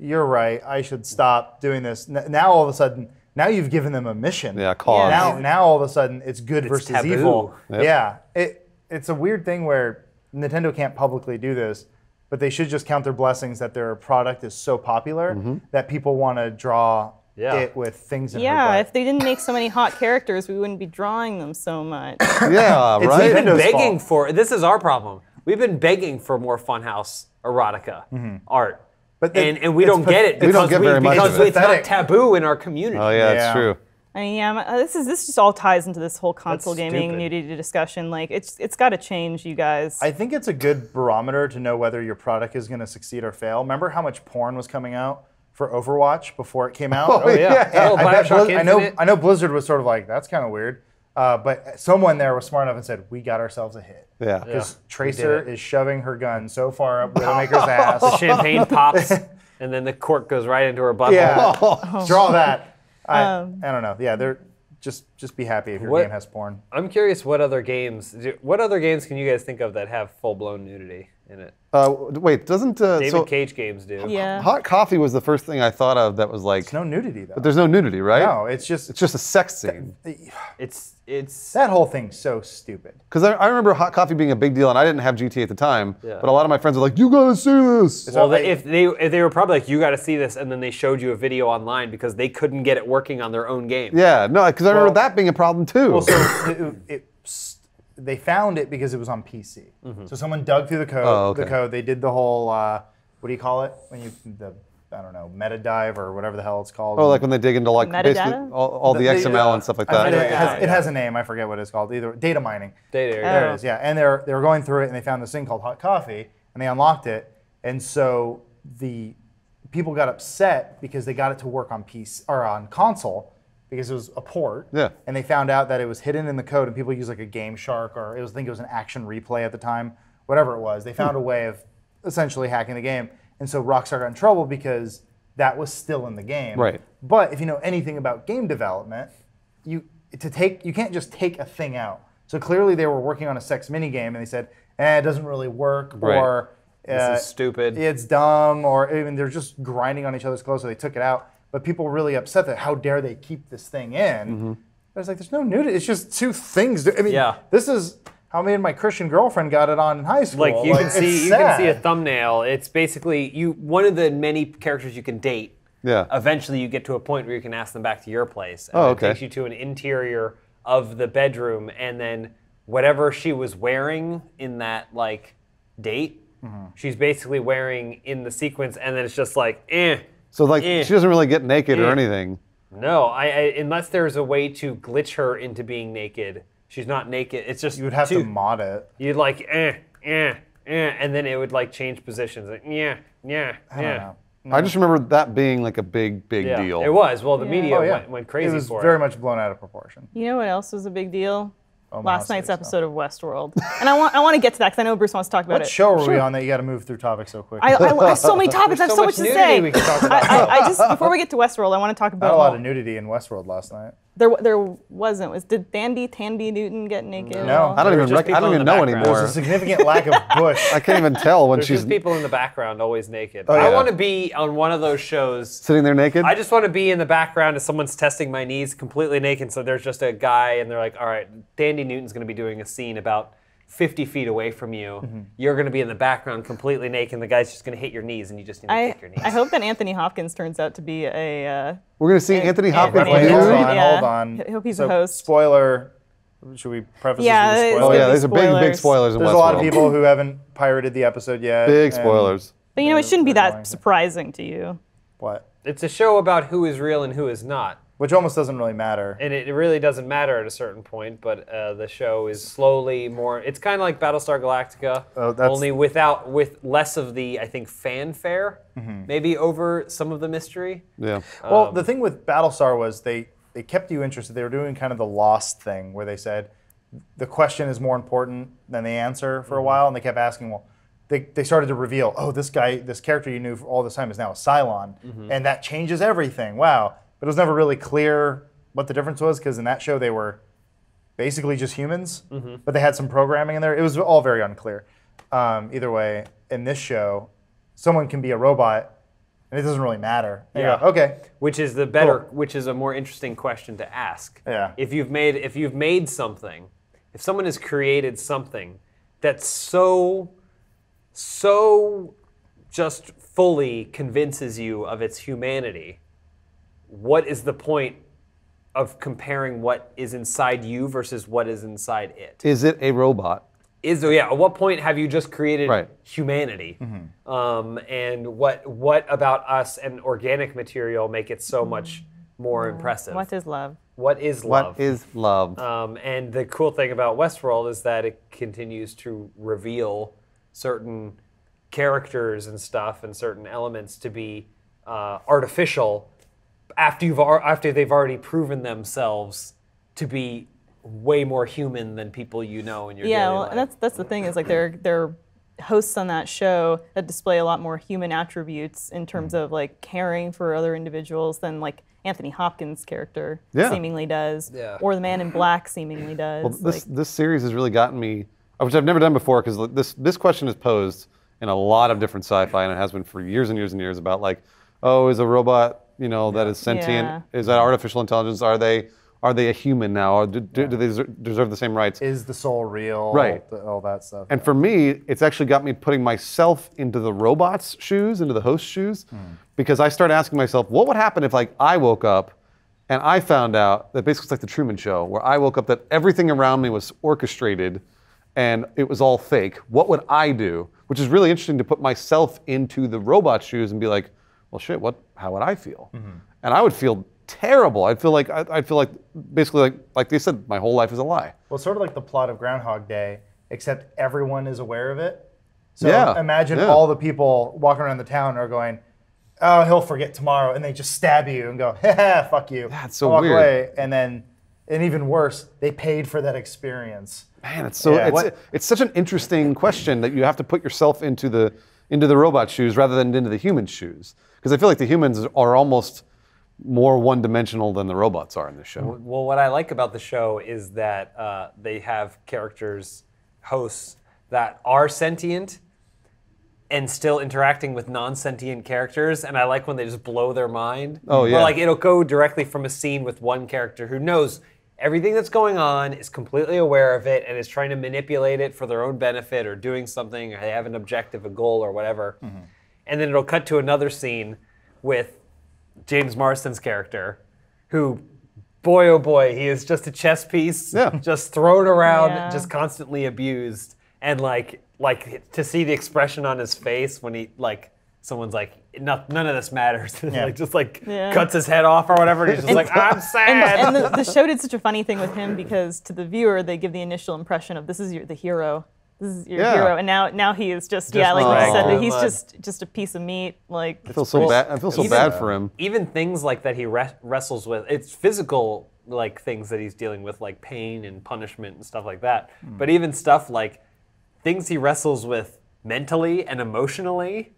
you're right, I should stop doing this. Now all of a sudden, now you've given them a mission. Yeah, cause. Now all of a sudden it's good versus taboo. Evil. Yep. Yeah. It's a weird thing where Nintendo can't publicly do this, but they should just count their blessings that their product is so popular that people want to draw it with things in her butt. If they didn't make so many hot characters, we wouldn't be drawing them so much. Yeah, right? We've been begging for, this is our problem. We've been begging for more Funhouse erotica art. But and we don't get it because it's not taboo in our community. Oh yeah, that's true. I mean, yeah, this just all ties into this whole console gaming nudity discussion. Like, it's got to change, you guys. I think it's a good barometer to know whether your product is going to succeed or fail. Remember how much porn was coming out? For Overwatch before it came out. Oh yeah, I know Blizzard was sort of like, that's kind of weird. But someone there was smart enough and said, we got ourselves a hit. Yeah. Because Tracer is shoving her gun so far up Widowmaker's ass. The champagne pops, and then the cork goes right into her butthole. Yeah, draw that. I don't know. Yeah, they're just be happy if your game has porn. I'm curious, what other games can you guys think of that have full blown nudity? in it. Wait, doesn't David Cage games do? Yeah. Hot Coffee was the first thing I thought of that was like. There's no nudity though. But there's no nudity, right? No, it's just a sex scene. It's that whole thing's so stupid. Because I remember Hot Coffee being a big deal, and I didn't have GTA at the time. Yeah. But a lot of my friends were like, "You gotta see this." Well, if they were probably like, "You gotta see this," and then they showed you a video online because they couldn't get it working on their own game. Yeah, no, because I remember that being a problem too. Well, so they found it because it was on PC. Mm-hmm. So someone dug through the code. Oh, okay. They did the whole what do you call it when you I don't know, meta dive or whatever the hell it's called. Oh, like when they dig into like basically all the XML and stuff like that. It has a name. I forget what it's called. Either data mining. Data. There it is. Yeah, and they were going through it and they found this thing called Hot Coffee and they unlocked it, and so the people got upset because they got it to work on PC or on console. Because it was a port, yeah, and they found out that it was hidden in the code, and people use like a Game Shark or I think it was an Action Replay at the time, whatever it was. They found a way of essentially hacking the game, and so Rockstar got in trouble because that was still in the game. Right. But if you know anything about game development, you can't just take a thing out. So clearly they were working on a sex minigame, and they said, "Eh, it doesn't really work," right. Or "This is stupid," "It's dumb," or even they're just grinding on each other's clothes, so they took it out. But people were really upset that how dare they keep this thing in. Mm-hmm. I was like, there's no nudity. It's just two things. I mean, yeah. This is how me and my Christian girlfriend got it on in high school. Like you can see a thumbnail. It's basically one of the many characters you can date. Yeah. Eventually you get to a point where you can ask them back to your place. And it takes you to an interior of the bedroom, and then whatever she was wearing in that like date, mm-hmm. she's basically wearing in the sequence, and then it's just like, eh. So like she doesn't really get naked or anything. No, I unless there's a way to glitch her into being naked. She's not naked. It's just you would have to mod it. You'd like and then it would like change positions. Like, I don't know. No. I just remember that being like a big deal. It was. Well, the media went crazy for it. It was very much blown out of proportion. You know what else was a big deal? Last night's episode of Westworld, and I want to get to that because I know Bruce wants to talk about it. What show are we on that you got to move through topics so quick? I have so many topics. I have so much to say. We can talk about. I just before we get to Westworld, I want to talk about not a lot of nudity in Westworld last night. There wasn't. Did Tandy Newton get naked? No, I don't even know anymore. There's a significant lack of bush. I can't even tell when she's just people in the background always naked. Oh, yeah. I want to be on one of those shows sitting there naked. I just want to be in the background as someone's testing my knees completely naked. So there's just a guy, and they're like, "All right, Tandy Newton's going to be doing a scene about 50 feet away from you. Mm-hmm. You're going to be in the background completely naked, and the guy's just going to hit your knees, and you just need to kick your knees." I hope that Anthony Hopkins turns out to be a... We're going to see Anthony Hopkins. Hold on. I hope he's a host. Spoiler. Should we preface this with a spoiler? Oh, yeah, there's big spoilers in Westworld. There's a lot of people who haven't pirated the episode yet. Big spoilers. But, you know, it shouldn't be that surprising to you. What? It's a show about who is real and who is not. Which almost doesn't really matter. And it really doesn't matter at a certain point, but the show is slowly more... It's kind of like Battlestar Galactica, only with less of the, I think, fanfare, mm-hmm. maybe over some of the mystery. Yeah. Well, the thing with Battlestar was they kept you interested. They were doing kind of the Lost thing where they said the question is more important than the answer for a while, and they kept asking, well... They started to reveal, oh, this character you knew for all this time is now a Cylon, mm-hmm. and that changes everything. Wow. But it was never really clear what the difference was, because in that show they were basically just humans, mm-hmm. but they had some programming in there. It was all very unclear. Either way, in this show, someone can be a robot, and it doesn't really matter. Yeah. Go, okay. Which is the better, which is a more interesting question to ask. Yeah. If you've made something, if someone has created something that's so just fully convinces you of its humanity, what is the point of comparing what is inside you versus what is inside it? Is it a robot? At what point have you just created humanity? Mm-hmm. And what about us and organic material make it so much more impressive? What is love? What is love? What is love? And the cool thing about Westworld is that it continues to reveal certain characters and stuff and certain elements to be artificial after they've already proven themselves to be way more human than people you know in your daily life. And that's the thing is like there are hosts on that show that display a lot more human attributes in terms of like caring for other individuals than like Anthony Hopkins' character seemingly does, or the Man in Black seemingly does. Well, this series has really gotten me which I've never done before, because this question is posed in a lot of different sci-fi, and it has been for years and years and years, about like, oh, is a robot, you know, that is sentient, is that artificial intelligence? Are they a human now? Or do they deserve the same rights? Is the soul real? Right. All that stuff. And for me, it's actually got me putting myself into the robot's shoes, into the host's shoes, because I started asking myself, what would happen if like I woke up and I found out that basically it's like the Truman Show, where I woke up that everything around me was orchestrated and it was all fake. What would I do? Which is really interesting to put myself into the robot's shoes and be like, well, shit, how would I feel? And I would feel terrible. I'd feel like basically like they said, my whole life is a lie. Well, it's sort of like the plot of Groundhog Day, except everyone is aware of it. So imagine all the people walking around the town are going, oh, he'll forget tomorrow, and they just stab you and go, ha, fuck you. That's so weird. Walk away, and then, and even worse, they paid for that experience. Man, it's so it's such an interesting question that you have to put yourself into the robot shoes rather than into the human shoes, because I feel like the humans are almost more one-dimensional than the robots are in this show. Well, what I like about the show is that they have characters, hosts, that are sentient and still interacting with non-sentient characters, and I like when they just blow their mind. Oh, yeah. Or like, it'll go directly from a scene with one character who knows everything that's going on, is completely aware of it, and is trying to manipulate it for their own benefit, or doing something, or they have an objective, a goal, or whatever. And then it'll cut to another scene with James Marsden's character, who, boy oh boy, he is just a chess piece, just thrown around, just constantly abused, and like to see the expression on his face when he someone's like, none of this matters. Cuts his head off or whatever, and he's just I'm sad. And the show did such a funny thing with him, because to the viewer, they give the initial impression of, this is the hero. This is your hero, and now he is just like you said, that he's just a piece of meat. Like, I feel so bad. I feel so bad for him. Even things like that he wrestles with, it's physical like things that he's dealing with, like pain and punishment and stuff like that. But even stuff like things he wrestles with mentally and emotionally,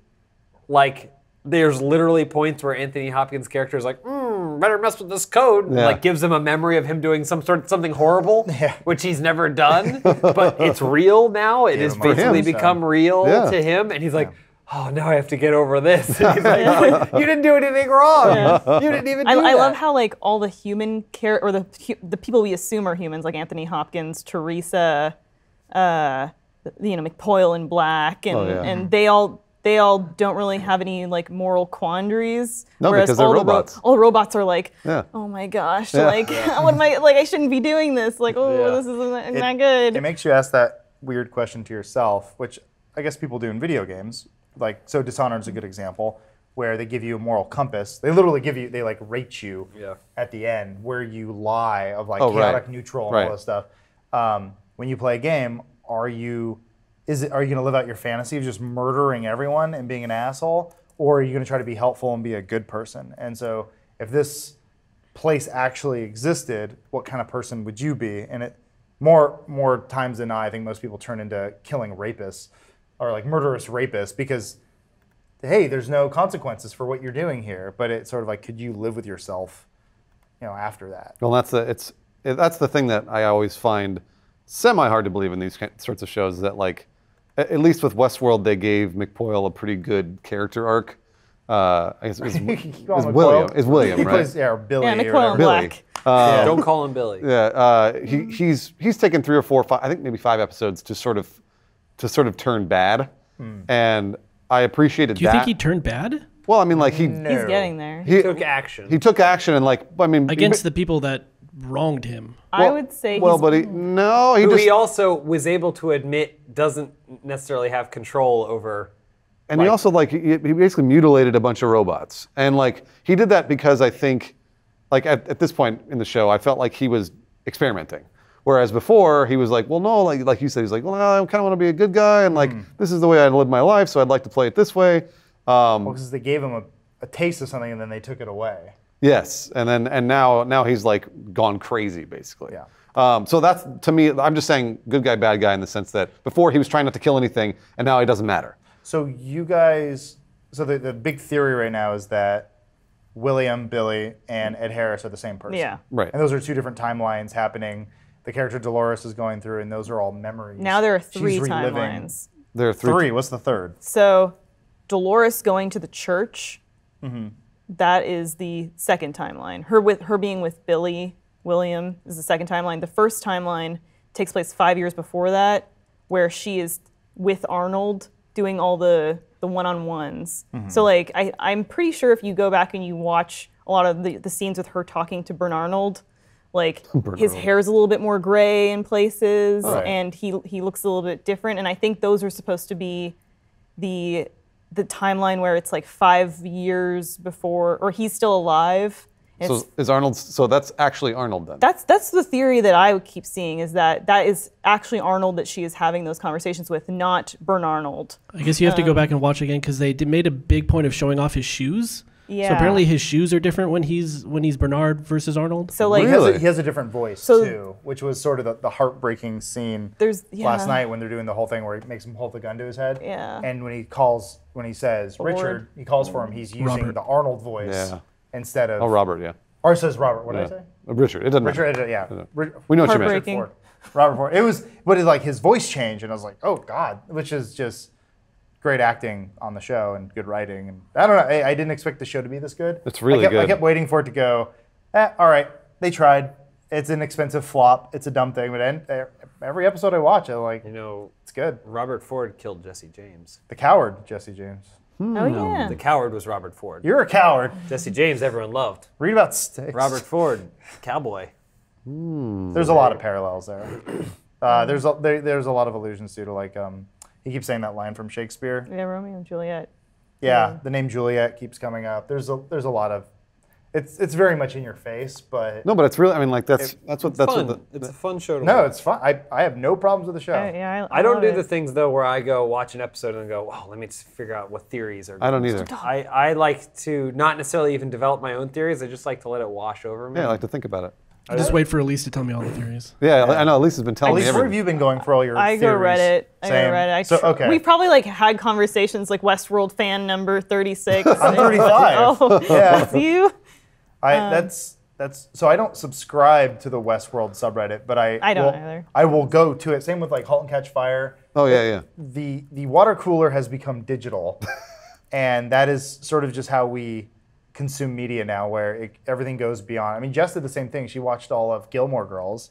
like there's literally points where Anthony Hopkins' character is like, better mess with this code, like gives him a memory of him doing something horrible, which he's never done, but it's real now. It has basically become real to him, and he's like, oh, now I have to get over this. And he's like, you didn't do anything wrong. You didn't even do that. I love how like all the human characters, or the people we assume are humans, like Anthony Hopkins, Teresa, you know, McPoyle in Black, and they all don't really have any like moral quandaries. No, because they're robots. All robots are like, oh my gosh, like what am I, like I shouldn't be doing this. Like, oh, this isn't not good. It makes you ask that weird question to yourself, which I guess people do in video games. Like, so Dishonored's a good example, where they give you a moral compass. They literally give you, they like rate you at the end where you lie of like chaotic neutral and all this stuff. When you play a game, are you gonna live out your fantasy of just murdering everyone and being an asshole, or are you gonna try to be helpful and be a good person? And so if this place actually existed, what kind of person would you be? And it more times than not, I think most people turn into killing rapists or like murderous rapists, because hey, there's no consequences for what you're doing here. But it's sort of like, could you live with yourself, you know, after that? Well, that's the thing that I always find semi hard to believe in these sorts of shows, that like, at least with Westworld, they gave McPoyle a pretty good character arc. I guess it was, William, right? Plays, or Billy. Yeah, McPoyle in Black. Don't call him Billy. Yeah, he's taken 3 or 4, 5, I think maybe 5 episodes to sort of turn bad, and I appreciated that. Do you think he turned bad? Well, I mean, like he's getting there. He took action. He took action, and like, I mean, against the people that wronged him. Well, I would say he also was able to admit doesn't necessarily have control over. And he also he basically mutilated a bunch of robots, and like he did that because I think like at this point in the show I felt like he was experimenting, whereas before he was like, well no, like you said, he's like, well no, I kind of want to be a good guy, and like this is the way I live my life, so I'd like to play it this way. Because they gave him a taste of something and then they took it away. Yes, and now he's like gone crazy basically. Yeah. So that's, to me, I'm just saying good guy, bad guy, in the sense that before he was trying not to kill anything, and now it doesn't matter. So you guys, so the big theory right now is that William, Billy, and Ed Harris are the same person. Yeah. Right. And those are 2 different timelines happening. the character Dolores is going through, and those are all memories. Now there are three timelines. There are three. What's the third? So Dolores going to the church, that is the second timeline. Her being with Billy William is the second timeline. The first timeline takes place 5 years before that, where she is with Arnold doing all the one-on-ones. So like I'm pretty sure if you go back and you watch a lot of the scenes with her talking to Bernard, like his hair's a little bit more gray in places, and he looks a little bit different. And I think those are supposed to be the timeline where it's like 5 years before, or he's still alive. So is Arnold? So that's actually Arnold then. That's the theory that I would keep seeing, is that that is actually Arnold that she is having those conversations with, not Bernard. I guess you have to go back and watch again, because they made a big point of showing off his shoes. Yeah. So apparently his shoes are different when he's Bernard versus Arnold. So like he has a different voice too, which was sort of the heartbreaking scene last night when they're doing the whole thing where he makes him hold the gun to his head. Yeah. And when he says Lord. Richard, he calls for him. He's using the Arnold voice instead of Robert. Yeah. Or says Robert. What did I say? Richard. It doesn't matter. Richard. Yeah. We know what you meant. Robert Ford. It was like his voice changed, and I was like, oh God, which is just. Great acting on the show and good writing, and I don't know. I didn't expect the show to be this good. It's really good. I kept waiting for it to go. All right, they tried. It's an expensive flop. It's a dumb thing, but every episode I watch, I'm like, you know, it's good. Robert Ford killed Jesse James. The coward, Jesse James. Oh yeah. The coward was Robert Ford. You're a coward. Jesse James, everyone loved. Read about Sticks. Robert Ford, cowboy. There's a lot of parallels there. There's a lot of allusions to like. He keeps saying that line from Shakespeare. Yeah, Romeo and Juliet. Yeah, the name Juliet keeps coming up. There's a lot of, it's very much in your face, but it's really, I mean, like that's a fun show to watch. No, it's fun. I have no problems with the show. I don't do the things though where I go watch an episode and go, wow, let me just figure out what theories are. I don't either. I like to not necessarily even develop my own theories. I just like to let it wash over me. Yeah, I like to think about it. I just wait for Elise to tell me all the theories. Yeah, I know. Elise has been telling me everything. Where have you been going for all your theories? I go Reddit. So, okay. We probably like had conversations like Westworld fan number 36. I'm 35. Oh, yeah. That's you? So I don't subscribe to the Westworld subreddit, but I don't either. I will go to it. Same with like Halt and Catch Fire. Oh, yeah. The water cooler has become digital, and that is sort of just how we consume media now, where everything goes beyond. I mean, Jess did the same thing. She watched all of Gilmore Girls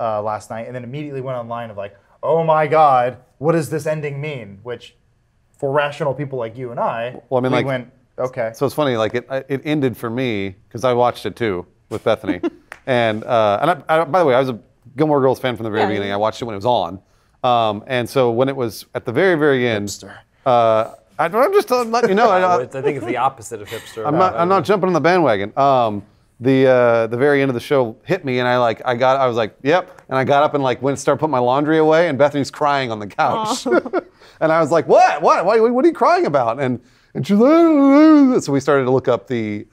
last night, and then immediately went online of like, oh my God, what does this ending mean? Which, for rational people like you and I, we went, okay. So it's funny, like it ended for me, because I watched it too, with Bethany. and by the way, I was a Gilmore Girls fan from the very beginning. I watched it when it was on. And so when it was at the very, very end, I'm just letting you know. I think it's the opposite of hipster. I'm not jumping on the bandwagon. The very end of the show hit me, and I was like, yep. And I got up and like went and started putting my laundry away, and Bethany's crying on the couch. And I was like, what are you crying about? And she's like, so we started to look up the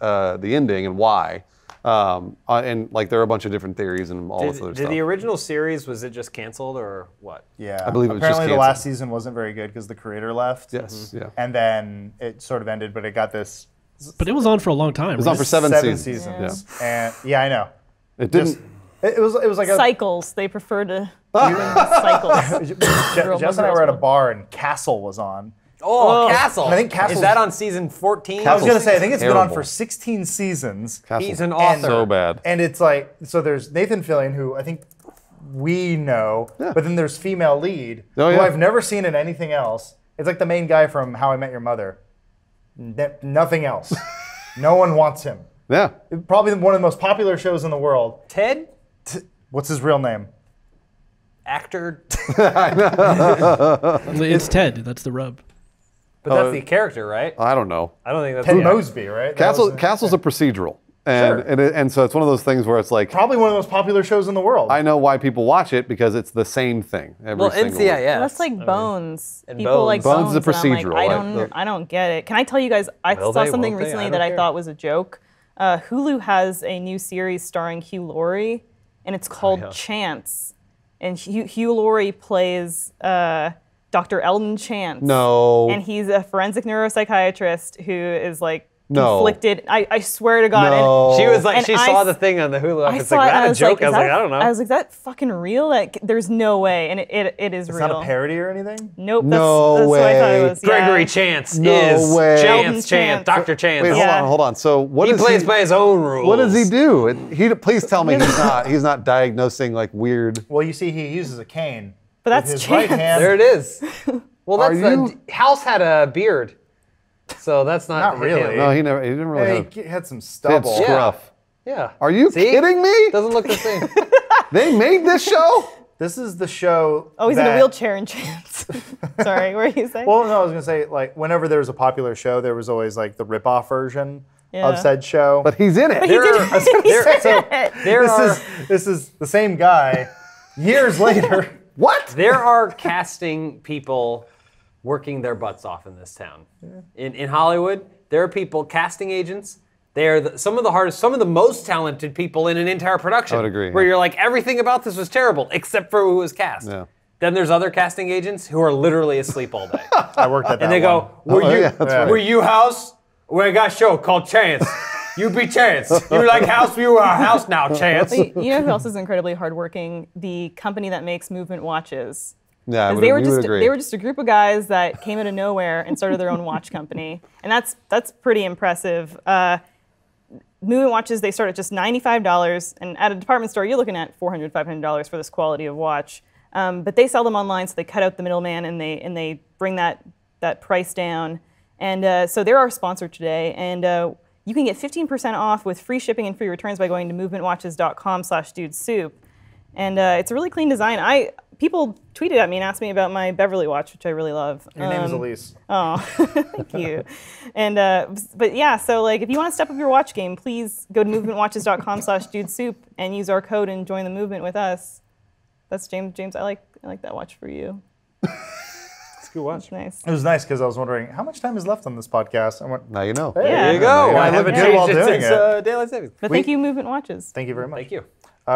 ending and why. And like there are a bunch of different theories and all this other stuff. Did the original series, was it just canceled or what? Yeah, I believe it was just canceled. Apparently the last season wasn't very good because the creator left. Yes, And then it sort of ended, but it got this. But it was on for a long time. It was on for seven seasons. Yeah. And yeah, I know. It didn't. It was like cycles. They prefer to cycles. Jess and I were at a bar and Castle was on. Oh, Castle! I think Castle is that on season 14. Castle's I was gonna say I think it's been on for 16 seasons. Castle's He's an author, so bad. And it's like so. There's Nathan Fillion, who I think we know, but then there's female lead who I've never seen in anything else. It's like the main guy from How I Met Your Mother. Nothing else. No one wants him. Yeah, probably one of the most popular shows in the world. Ted. What's his real name? Actor. It's Ted. That's the rub. But that's the character, right? I don't know. I don't think that's Ted Mosby, right? Castle's a procedural, and so it's one of those things where it's like probably one of the most popular shows in the world. I know why people watch it because it's the same thing. Well, that's like Bones. I mean, people like Bones is a procedural. Like, I don't get it. Can I tell you guys? I saw something recently that I thought was a joke. Hulu has a new series starring Hugh Laurie, and it's called Chance. And Hugh Laurie plays. Dr. Eldon Chance. No. And he's a forensic neuropsychiatrist who is like conflicted. I swear to God. No. And she was like, she saw the thing on the Hulu. I was like, that a joke? I was like, I don't know. I was like, is that fucking real? Like, there's no way. And it is real. It's not a parody or anything? Nope. No way. That's what I thought it was. Gregory Chance is Chance. Dr. Chance. Wait, hold on, hold on. So what is he? He plays by his own rules. What does he do? Please tell me he's not diagnosing like weird. Well, you see, he uses a cane. But that's his right hand. There it is. Well, House had a beard. So that's not really. No, he didn't really have. He had some stubble. He had scruff. Yeah. Are you kidding me? Doesn't look the same. They made this show? This is the show. Oh, he's in a wheelchair in Chance. Sorry, what were you saying? Well, no, I was going to say, like, whenever there was a popular show, there was always, like, the ripoff version of said show. But he's in it. This is the same guy years later. What? There are casting people working their butts off in this town. Yeah. In Hollywood, there are people, casting agents, they are some of the hardest, some of the most talented people in an entire production. I would agree. Where you're like, everything about this was terrible, except for who was cast. Yeah. Then there's other casting agents who are literally asleep all day. I worked at that. And they go, were you House? Well, I got a show called Chance. You be Chance. You like House, you are House now, Chance. You know who else is incredibly hardworking? The company that makes Movement Watches. Yeah, they were just a group of guys that came out of nowhere and started their own watch company, and that's pretty impressive. Movement watches, they start at just $95, and at a department store you're looking at $400, $500 for this quality of watch. But they sell them online, so they cut out the middleman and they bring that price down. And so they're our sponsor today, and you can get 15% off with free shipping and free returns by going to movementwatches.com/dudesoup. And it's a really clean design. People tweeted at me and asked me about my Beverly watch, which I really love. Your name is Elise. Oh, thank you. And but yeah, so like if you want to step up your watch game, please go to movementwatches.com/dudesoup and use our code and join the movement with us. That's James. James, I like that watch for you. It's a good watch. It's nice. It was nice because I was wondering how much time is left on this podcast. I went, now you know. Hey, yeah. There you go. I haven't changed while doing it. Daylight savings. But thank you, Movement Watches. Thank you very much. Thank you.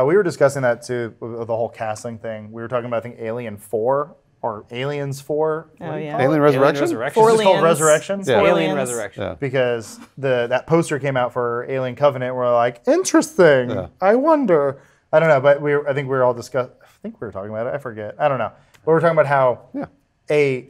We were discussing that too, the whole casting thing. We were talking about, I think, Alien 4 or Aliens 4. Oh, yeah. Alien Resurrection? It's called Resurrection? Yeah. Alien Resurrection. Yeah. Because that poster came out for Alien Covenant. We're like, interesting. Yeah. I wonder. I don't know, but I think we were all discussing. I think we were talking about it. I forget. I don't know. But we were talking about how a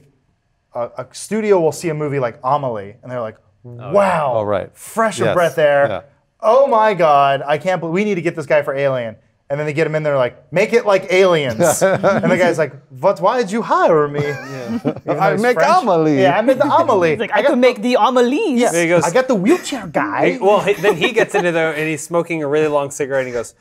studio will see a movie like Amelie, and they're like, wow, fresh of breath air. Yeah. Oh my God, I can't believe we need to get this guy for Alien. And then they get him in there like, make it like Aliens. And the guy's like, what, why did you hire me? Yeah. I make French. Amelie. Yeah, I made the Amelie. Like, I could make the Amelie. Yeah. He goes, I got the wheelchair guy. Well, then he gets into there and he's smoking a really long cigarette and he goes,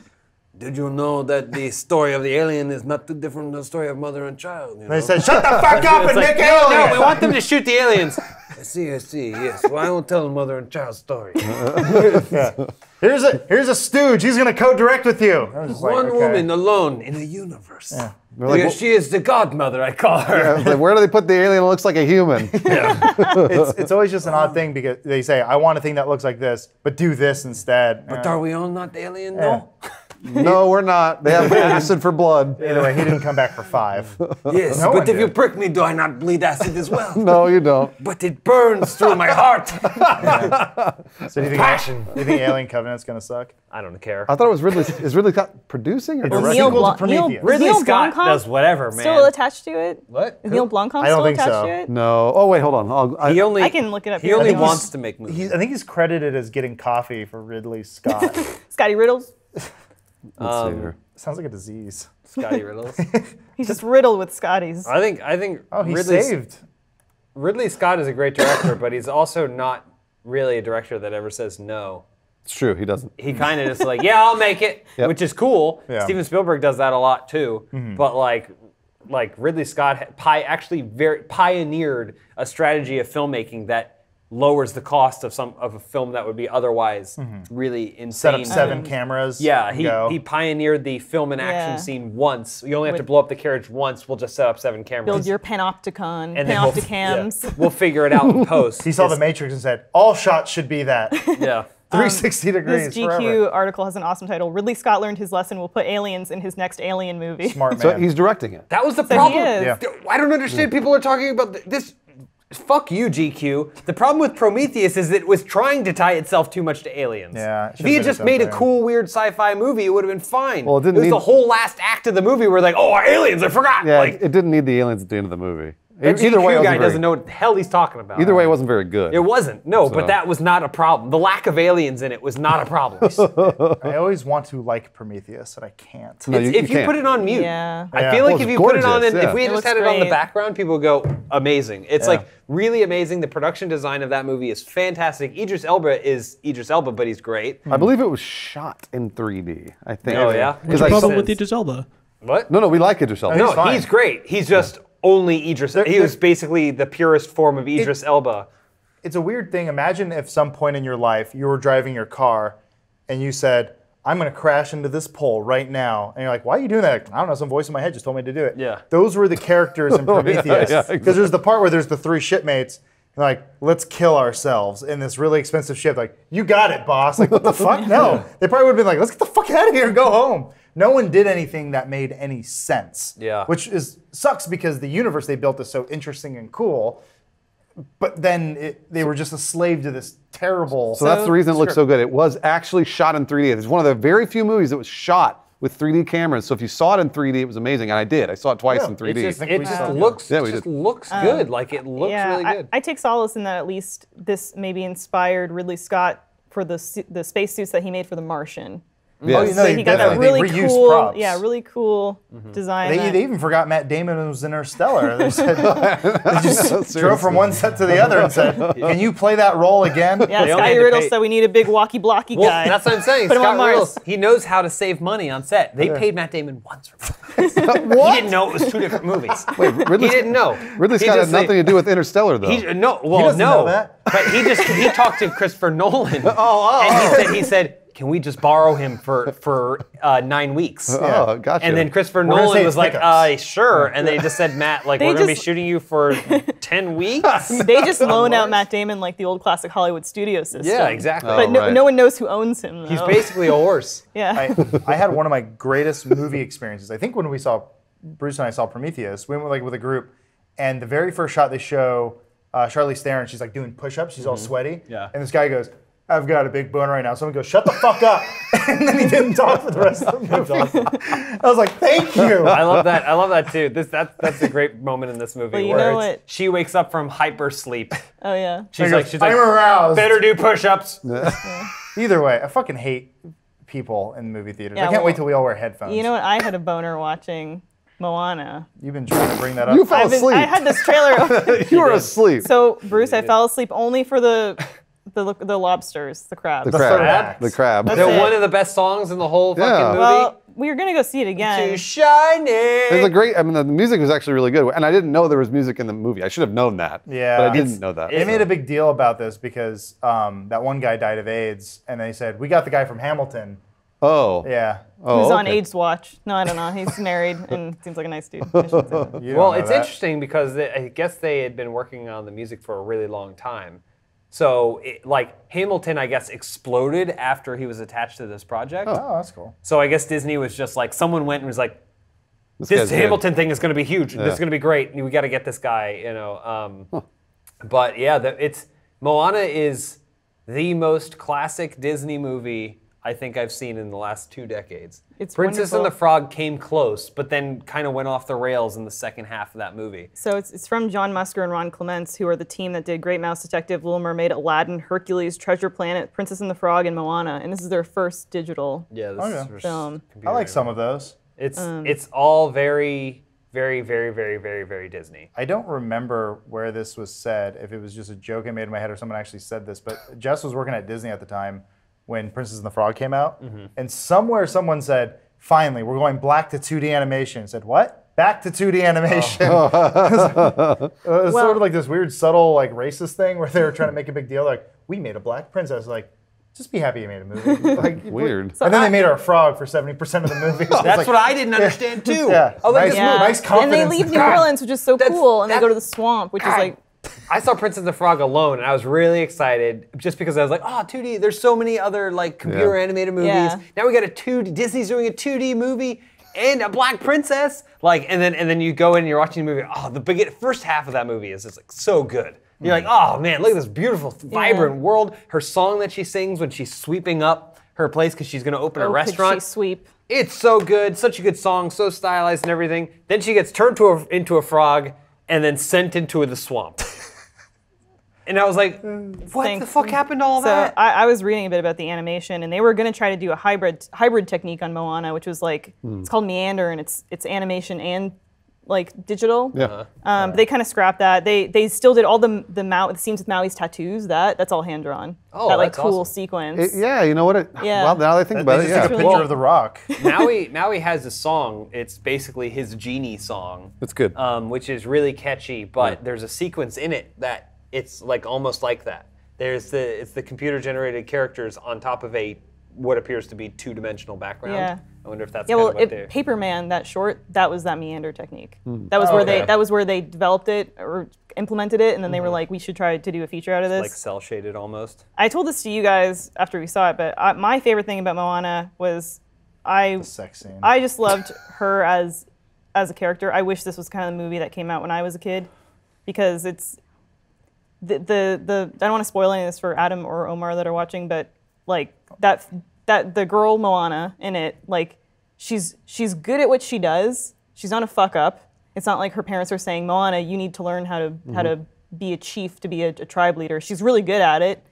did you know that the story of the alien is not too different than the story of mother and child? You know? They said, shut the fuck up and make aliens. No, we want them to shoot the aliens. I see, yes. Well, I don't tell the mother and child story. Yeah. Here's a stooge. He's going to co-direct with you. One woman alone in the universe. Yeah. Like, she is the godmother, I call her. Yeah, like, where do they put the alien that looks like a human? Yeah. It's always just an odd thing because they say, I want a thing that looks like this, but do this instead. But are we all not alien? No. Yeah. No, we're not. They have acid for blood. Either way, he didn't come back for 5. Yes, no, but if you prick me, do I not bleed acid as well? No, you don't. But it burns through my heart. Yeah. So do you think Alien Covenant's gonna suck? I don't care. I thought it was Ridley. Is Ridley Scott producing or Neil Blomkamp? Ridley Scott does whatever, man. Still attached to it? What? Is Neil Blomkamp still attached to it? No. Oh wait, hold on. I can look it up. He only wants to make movies. I think he's credited as getting coffee for Ridley Scott. Scotty Riddles. Sounds like a disease. Scotty Riddles. He's just riddled with Scotties. I think. Oh, he's saved. Ridley Scott is a great director, but he's also not really a director that ever says no. It's true. He doesn't. He kind of just like, yeah, I'll make it, which is cool. Yeah. Steven Spielberg does that a lot too. Mm-hmm. But like Ridley Scott actually pioneered a strategy of filmmaking that lowers the cost of a film that would be otherwise really insane. Set up 7 cameras. Yeah, he pioneered the film and action scene once. You only have to blow up the carriage once. We'll just set up 7 cameras. Build your panopticon, and panopticams. We'll figure it out in post. He saw The Matrix and said, all shots should be that. Yeah. 360 degrees. This GQ article has an awesome title. Ridley Scott learned his lesson. We'll put aliens in his next Alien movie. Smart man. So he's directing it. That was the problem. Yeah. I don't understand. People are talking about this. Fuck you, GQ. The problem with Prometheus is it was trying to tie itself too much to aliens. Yeah. If he had just made a cool, weird sci-fi movie, it would have been fine. Well, it didn't. It was the whole last act of the movie where like, oh, our aliens, I forgot. Yeah, like, it didn't need the aliens at the end of the movie. That GQ guy doesn't know what the hell he's talking about. Either way, it wasn't very good. It wasn't, no, but that was not a problem. The lack of aliens in it was not a problem. I always want to like Prometheus, and I can't. No, if you put it on mute. Yeah. I feel like if you put it on, if we had just had it on the background, people would go, amazing. It's like really amazing. The production design of that movie is fantastic. Idris Elba is Idris Elba, but he's great. I believe it was shot in 3D, I think. Oh, yeah? What's the problem with Idris Elba? What? No, no, we like Idris Elba. No, he's great. He's just... Only Idris. He was basically the purest form of Idris Elba. It's a weird thing. Imagine if some point in your life you were driving your car and you said, I'm going to crash into this pole right now. And you're like, why are you doing that? Like, I don't know. Some voice in my head just told me to do it. Yeah. Those were the characters in Prometheus. Because there's the part where there's the three shipmates. Like, let's kill ourselves in this really expensive ship. Like, you got it, boss. Like, what the fuck? No. They probably would have been like, let's get the fuck out of here and go home. No one did anything that made any sense. Yeah. Which sucks because the universe they built is so interesting and cool, but then they were just a slave to this terrible... So that's the reason it looks so good. It was actually shot in 3D. It's one of the very few movies that was shot with 3D cameras. So if you saw it in 3D, it was amazing, and I did. I saw it twice in 3D. It just looks good. Like, it looks really good. I take solace in that at least this maybe inspired Ridley Scott for the spacesuits that he made for The Martian. Yes. Oh, so he got that really cool, props. Yeah, really cool design. They even forgot Matt Damon was Interstellar. They said, they just drove from one set to the other and said, "Can you play that role again?" Yeah, Scott Riddle said we need a big walkie-blocky guy. That's what I'm saying. Scott Riddle, he knows how to save money on set. They paid Matt Damon once for What? He didn't know it was two different movies. Wait, he didn't know. Ridley Scott had nothing to do with Interstellar, though. But he talked to Christopher Nolan, and he said. Can we just borrow him for 9 weeks? Yeah. Oh, gotcha. And then Christopher Nolan was like, sure. And they just said, Matt, like, we're going to be shooting you for 10 weeks? They just loan out Matt Damon like the old classic Hollywood studio system. Yeah, exactly. But no one knows who owns him, though. He's basically a horse. Yeah. I had one of my greatest movie experiences. I think when we saw, Bruce and I saw Prometheus, we went like with a group, and the very first shot they show, Charlize Theron, she's like doing push-ups, she's all sweaty. Yeah. And this guy goes, I've got a big boner right now. Someone goes, shut the fuck up. And then he didn't talk for the rest of the movie. I was like, thank you. I love that. I love that too. That's a great moment in this movie she wakes up from hyper sleep. Oh yeah. She's like, I'm aroused. Better do push-ups. Yeah. Either way, I fucking hate people in movie theaters. Yeah, I can't wait till we all wear headphones. You know what? I had a boner watching Moana. You've been trying to bring that up. You fell asleep. I had this trailer open. You were asleep. So Bruce, I fell asleep only for the lobsters, the crabs. The crab. They're one of the best songs in the whole fucking movie. Well, we were gonna go see it again. Too shiny. There's a great. I mean, the music was actually really good, and I didn't know there was music in the movie. I should have known that. Yeah, but I didn't know that. They made a big deal about this because that one guy died of AIDS, and they said we got the guy from Hamilton. Oh. Yeah. Oh, he's on AIDS watch. No, I don't know. He's married and seems like a nice dude. Well, it's interesting because I guess they had been working on the music for a really long time. So, like, Hamilton, I guess, exploded after he was attached to this project. Oh, that's cool. So I guess Disney was just like, someone went and was like, this Hamilton thing is going to be huge. Yeah. This is going to be great. We got to get this guy, you know. But, yeah, Moana is the most classic Disney movie I think I've seen in the last 2 decades. It's Princess and the Frog came close, but then kind of went off the rails in the second half of that movie. So it's from John Musker and Ron Clements, who are the team that did Great Mouse Detective, Little Mermaid, Aladdin, Hercules, Treasure Planet, Princess and the Frog, and Moana. And this is their first digital film. I like some of those. It's all very, very, very, very, very, very Disney. I don't remember where this was said, if it was just a joke I made in my head or someone actually said this, but Jess was working at Disney at the time when Princess and the Frog came out, and somewhere someone said, finally, we're going back to 2D animation. I said, what? Back to 2D animation. It's sort of like this weird, subtle, like racist thing where they were trying to make a big deal. Like, we made a black princess. Like, just be happy you made a movie. Like, weird. So and then they made her a frog for 70% of the movie. So that's like, what I didn't understand, too. Yeah. Oh, like nice confidence. And they leave New Orleans, which is so cool, and they go to the swamp, which is like... I saw Princess and the Frog alone, and I was really excited just because I was like, oh, 2D, there's so many other like computer animated movies. Now we got a Disney's doing a 2D movie. and a black princess. Like, and then you go in and you're watching the movie. Oh, the first half of that movie is just like so good. You're like, oh man, look at this beautiful, vibrant world. Her song that she sings when she's sweeping up her place because she's gonna open a restaurant. Could she sweep? It's so good, such a good song, so stylized and everything. Then she gets turned into a frog and then sent into the swamp. And I was like, what the fuck happened to all that? I was reading a bit about the animation, and they were gonna try to do a hybrid technique on Moana, which was like, it's called Meander, and it's animation and like digital. Yeah. But they kind of scrapped that. They still did all the scenes with Maui's tattoos. That's all hand drawn. Oh, that like that's cool awesome. Sequence. Yeah, you know what? Well, now that I think about it, yeah. It's like a picture of the rock. Maui has a song. It's basically his genie song. That's good. Which is really catchy, but there's a sequence in it that it's like almost like that. It's the computer generated characters on top of what appears to be two-dimensional background. Yeah. I wonder if that's kind of what they're... Paper Man, that short, that was that meander technique. That was that was where they developed it or implemented it, and then they were like, we should try to do a feature out of this. Like cel-shaded almost. I told this to you guys after we saw it, but my favorite thing about Moana was the sex scene. I just loved her as a character. I wish this was kind of the movie that came out when I was a kid, because it's the I don't want to spoil any of this for Adam or Omar that are watching, but like that the girl Moana in it, like she's good at what she does. She's not a fuck up. It's not like her parents are saying, Moana, you need to learn how to be a chief, to be a tribe leader. She's really good at it.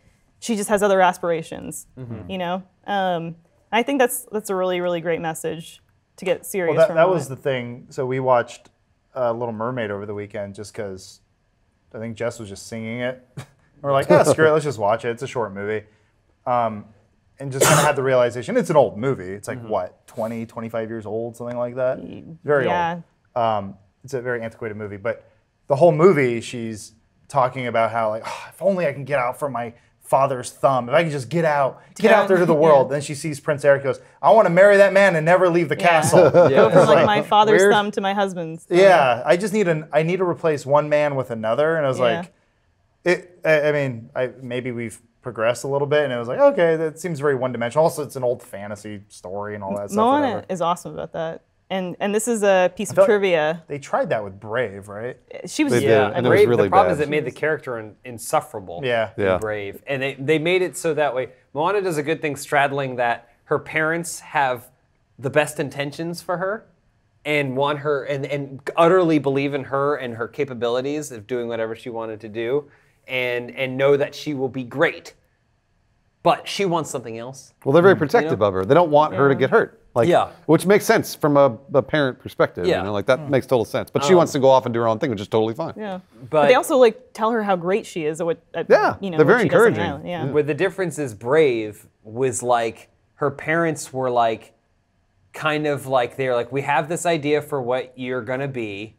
She just has other aspirations, you know. I think that's a really, really great message to get serious. Well, that was the thing. So we watched Little Mermaid over the weekend just because I think Jess was just singing it. We're like, yeah, screw it, let's just watch it. It's a short movie. And just kind of had the realization, it's an old movie. It's like, what, 20, 25 years old, something like that? Very old. It's a very antiquated movie. But the whole movie, she's talking about how, like, oh, if only I can get out from my father's thumb. If I can just get out there to the world. Then she sees Prince Eric and goes, I want to marry that man and never leave the castle. Go from like my father's thumb to my husband's. Yeah, I just need I need to replace one man with another. And I was like, maybe we've progressed a little bit, and it was like, okay, that seems very one-dimensional. Also, it's an old fantasy story and all that stuff. Moana is awesome about that. And this is a piece of trivia. Like they tried that with Brave, right? She was and Brave, it was really the problem bad. Is it made the character insufferable. In Brave, and they made it so that way. Moana does a good thing straddling that her parents have the best intentions for her and want her and utterly believe in her and her capabilities of doing whatever she wanted to do. And know that she will be great, but she wants something else. Well, they're very protective of her. They don't want her to get hurt, like, which makes sense from a parent perspective. You know, like that makes total sense. But she wants to go off and do her own thing, which is totally fine. Yeah, but they also like tell her how great she is. At what? They're very encouraging. But the difference is, Brave was like her parents were like, kind of like they're like, we have this idea for what you're gonna be.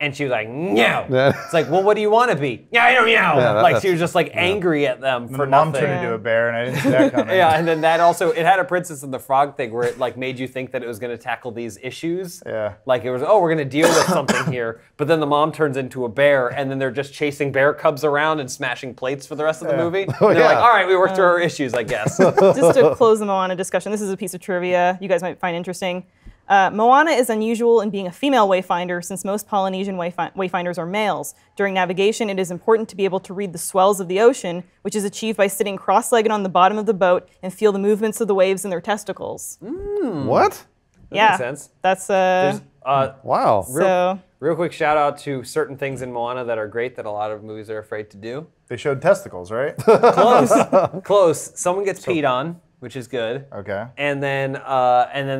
And she was like, no. It's like, well, what do you want to be? Yeah, I don't know. Like she was just like angry at them for nothing. Mom turned into a bear, and I didn't see that coming. And then that also, it had a Princess and the Frog thing where it like made you think that it was going to tackle these issues. Yeah. Like it was, oh, we're going to deal with something here. But then the mom turns into a bear, and then they're just chasing bear cubs around and smashing plates for the rest of the movie. And they're like, all right, we worked through our issues, I guess. Just to close the Moana discussion, this is a piece of trivia you guys might find interesting. Moana is unusual in being a female wayfinder since most Polynesian wayfinders are males. During navigation, it is important to be able to read the swells of the ocean, which is achieved by sitting cross-legged on the bottom of the boat and feel the movements of the waves in their testicles. What? That makes sense. That's wow. Real quick shout out to certain things in Moana that are great that a lot of movies are afraid to do. They showed testicles, right? Close. Close. Someone gets peed on, which is good. Okay. And then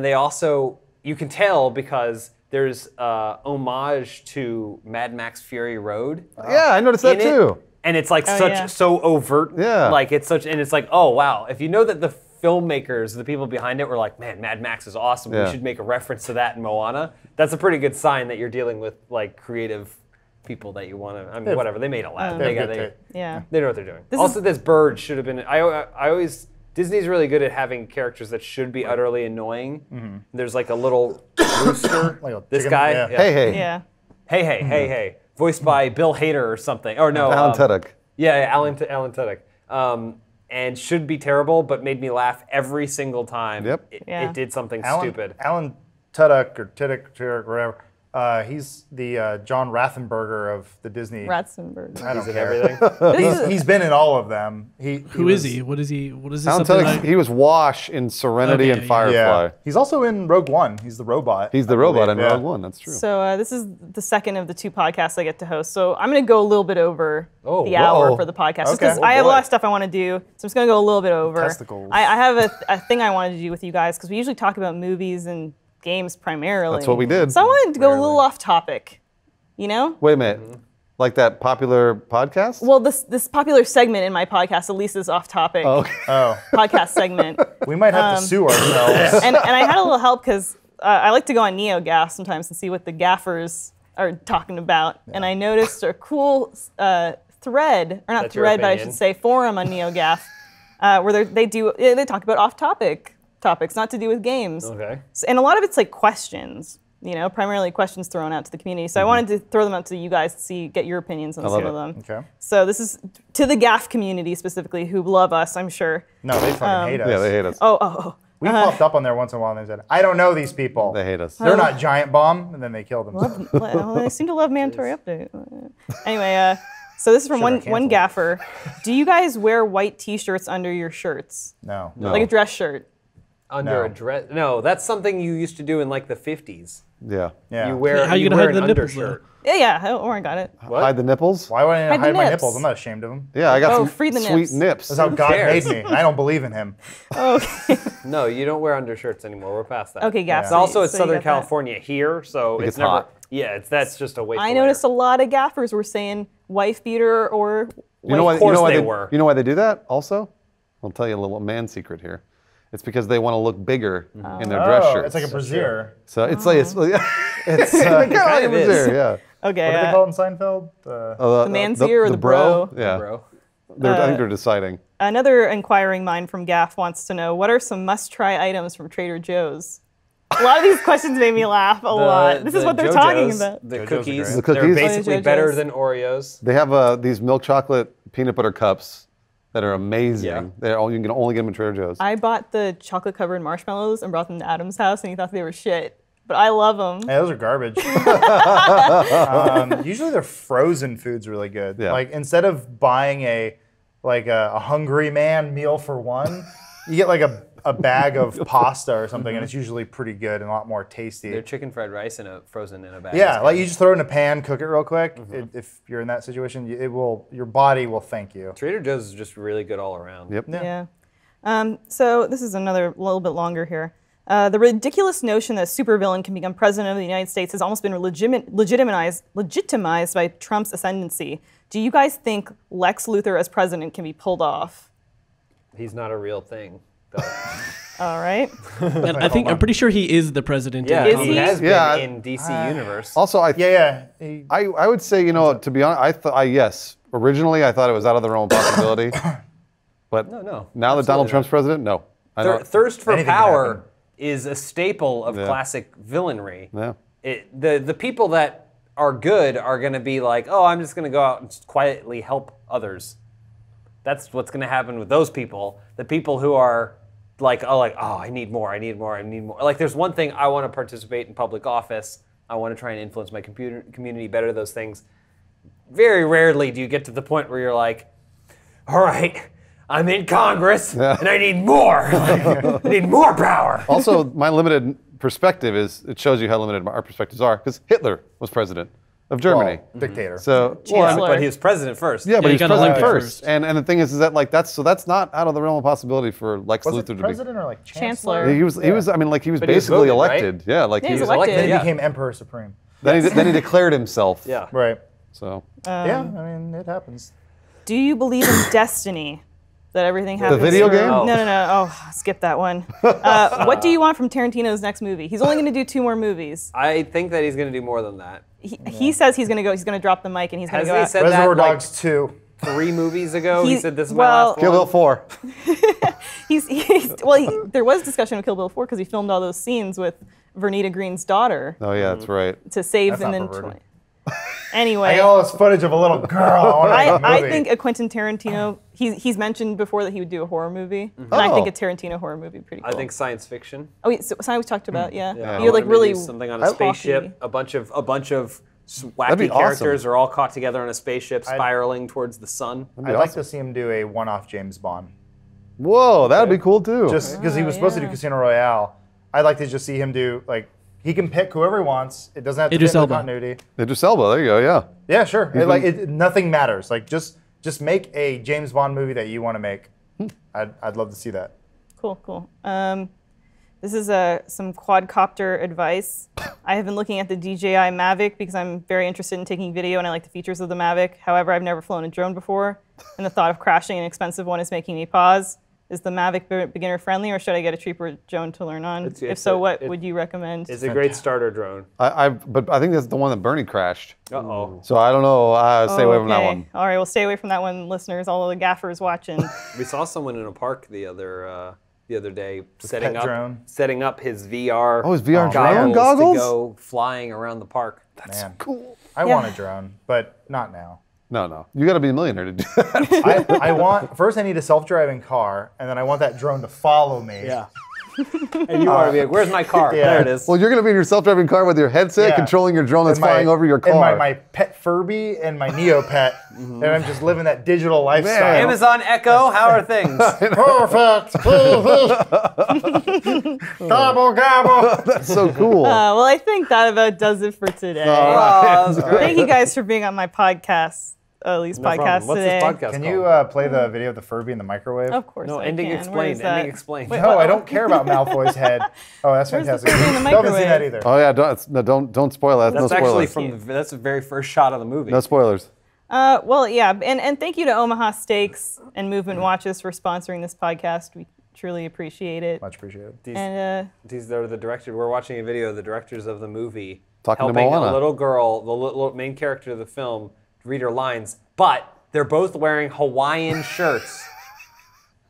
they also. You can tell because there's homage to Mad Max Fury Road. Yeah, I noticed that too. And it's like so overt. Yeah. Like it's such, and it's like, oh wow. If you know that the filmmakers, the people behind it were like, man, Mad Max is awesome. Yeah. We should make a reference to that in Moana. That's a pretty good sign that you're dealing with like creative people that you want to, I mean, whatever. They made it laugh. They know what they're doing. This bird should have been, I always, Disney's really good at having characters that should be utterly annoying. There's like a little rooster, like this guy. Yeah. Hey, hey. Voiced by Bill Hader or something. Or no. Alan Tudyk. Alan Tudyk. And should be terrible, but made me laugh every single time. It did something stupid. Alan Tudyk or Tiddick or whatever. He's the John Ratzenberger of the Disney. Ratzenberger. I don't care. He's been in all of them. Who is he? What is he? What is this? Like? He was Wash in Serenity and Firefly. Yeah. He's also in Rogue One. He's the robot. He's the robot in Rogue One. That's true. So this is the second of the two podcasts I get to host. So I'm going to go a little bit over the hour for the podcast because I have a lot of stuff I want to do. So I'm just going to go a little bit over. Testicles. I have a thing I wanted to do with you guys because we usually talk about movies and games primarily. That's what we did. So I wanted to go a little off topic, you know? Wait a minute. Mm-hmm. Like that popular podcast? Well, this popular segment in my podcast, Elise's off topic podcast segment. We might have to sue ourselves. And I had a little help because I like to go on Neo-GaF sometimes and see what the gaffers are talking about. Yeah. And I noticed a cool thread, or not but I should say forum on Neo-GaF, where they talk about off topic topics, not to do with games. Okay. And a lot of it's like questions, you know, primarily questions thrown out to the community. So I wanted to throw them out to you guys to see, get your opinions on some of them. Okay. So this is to the GAF community specifically, who love us, I'm sure. No, they fucking hate us. Yeah, they hate us. We popped up on there once in a while and they said, I don't know these people. They hate us. They're not Giant Bomb, and then they killed them. Well, they seem to love mandatory update. Anyway, so this is from one gaffer. Do you guys wear white t-shirts under your shirts? No. Like a dress shirt? Under a dress? No, that's something you used to do in like the 50s. Yeah. You wear, how you gonna hide the nipples? Undershirt. Yeah, Oren got it. What? Hide the nipples? Why would I hide my nipples? I'm not ashamed of them. Yeah, I got some sweet nips. That's how God made me. I don't believe in him. Okay. No, you don't wear undershirts anymore. We're past that. Okay, gaffers. Yeah. Also, it's Southern California here, so it's never hot. Yeah, that's just a wait. I noticed a lot of gaffers were saying wife beater or of course they were. You know why they do that also? I'll tell you a little man secret here. It's because they want to look bigger in their dress shirts. It's like a brassiere. So it's like it's kind of like a brassiere, yeah. Okay. What do they call it in Seinfeld? The manzier or the bro? Yeah. The bro. I think they're deciding. Another inquiring mind from Gaff wants to know, what are some must-try items from Trader Joe's? A lot of these questions made me laugh a lot. This is what they're talking about. The cookies. They're basically better than Oreos. They have these milk chocolate peanut butter cups that are amazing. Yeah. You can only get them at Trader Joe's. I bought the chocolate-covered marshmallows and brought them to Adam's house, and he thought they were shit. But I love them. Yeah, those are garbage. Usually their frozen food's really good. Yeah. Like, instead of buying a hungry man meal for one, you get like a bag of pasta or something, and it's usually pretty good and a lot more tasty. They're chicken fried rice frozen in a bag. Yeah, like you just throw it in a pan, cook it real quick. If you're in that situation, your body will thank you. Trader Joe's is just really good all around. Yep. Yeah. So this is another little bit longer here. The ridiculous notion that a supervillain can become president of the United States has almost been legitimized by Trump's ascendancy. Do you guys think Lex Luthor as president can be pulled off? He's not a real thing. All right. And I'm pretty sure he is the president. Yeah, he has been in DC Universe. Also, I would say, you know, to be honest, yes. Originally, I thought it was out of the realm of possibility. But now that Donald Trump's president, no. Thirst for power is a staple of classic villainry. Yeah. The people that are good are going to be like, oh, I'm just going to go out and just quietly help others. That's what's going to happen with those people. The people who are like, oh, I need more, I need more, I need more. Like, there's one thing, I want to participate in public office. I want to try and influence my community better, those things. Very rarely do you get to the point where you're like, all right, I'm in Congress, and I need more. Like, I need more power. Also, my limited perspective it shows you how limited our perspectives are, because Hitler was president of Germany. Dictator. So, but he was president first. Yeah, but he was president first. And the thing is that that's not out of the realm of possibility for Lex Luthor to be president or like chancellor. He was basically elected. Right? Yeah, like he was elected. Then he became emperor supreme. Then he declared himself. Yeah. Right. So. Yeah, I mean, it happens. Do you believe in destiny? That everything happens. The video game? No. Oh, skip that one. What do you want from Tarantino's next movie? He's only going to do 2 more movies. I think that he's going to do more than that. He says he's going to go. He's going to drop the mic and he's going to go. Has he said that Dogs 2 3 movies ago? He said this is my last one. Kill Bill 4. There was discussion of Kill Bill 4 because he filmed all those scenes with Vernita Green's daughter. Oh yeah, that's right. To save that's and then. Anyway, I got all this footage of a little girl. I think a Quentin Tarantino. He's mentioned before that he would do a horror movie, and I think a Tarantino horror movie would be pretty cool. I think science fiction. Oh, yeah, so science we talked about, yeah. You're like really something on a spaceship. A bunch of wacky characters are all caught together on a spaceship, spiraling towards the sun. I'd like to see him do a one-off James Bond. Whoa, that'd be cool too. Just because he was supposed to do Casino Royale, I'd like to just see him do like. He can pick whoever he wants. It doesn't have to be continuity. Idris Elba, there you go, yeah. Yeah, sure. It, like nothing matters. Like just make a James Bond movie that you want to make. I'd love to see that. Cool. This is some quadcopter advice. I have been looking at the DJI Mavic because I'm very interested in taking video and I like the features of the Mavic. However, I've never flown a drone before, and the thought of crashing an expensive one is making me pause. Is the Mavic beginner friendly, or should I get a cheaper drone to learn on? If so, what would you recommend? It's a great starter drone. But I think that's the one that Bernie crashed. Uh-oh. So I don't know. Stay away from that one. All right, well, stay away from that one, listeners. All the gaffers watching. We saw someone in a park the other day setting up his VR. Oh, his VR drone goggles to go flying around the park. That's cool. I want a drone, but not now. No. You got to be a millionaire to do that. First I need a self-driving car, and then I want that drone to follow me. Yeah. And you want to be like, where's my car? Yeah. There it is. Well, you're going to be in your self-driving car with your headset controlling your drone that's flying over your car. And my pet Furby and my Neopet, and I'm just living that digital lifestyle. Man. Amazon Echo, how are things? Perfect. Gobble, gobble. That's so cool. Well, I think that about does it for today. Thank you guys for being on my podcast. Elise podcast today. What's this podcast called? Can you play the video of the Furby in the microwave? Of course. No, ending explained. Ending explained. No, I don't care about Malfoy's head. Oh, that's fantastic. I haven't seen that either. Oh yeah, don't spoil that. That's no spoilers. Actually from that's the very first shot of the movie. No spoilers. Well, yeah, and thank you to Omaha Steaks and Movement Watches for sponsoring this podcast. We truly appreciate it. Much appreciated. These are the directors. We're watching a video of the directors of the movie helping a little girl, the little main character of the film. Read her lines, but they're both wearing Hawaiian shirts.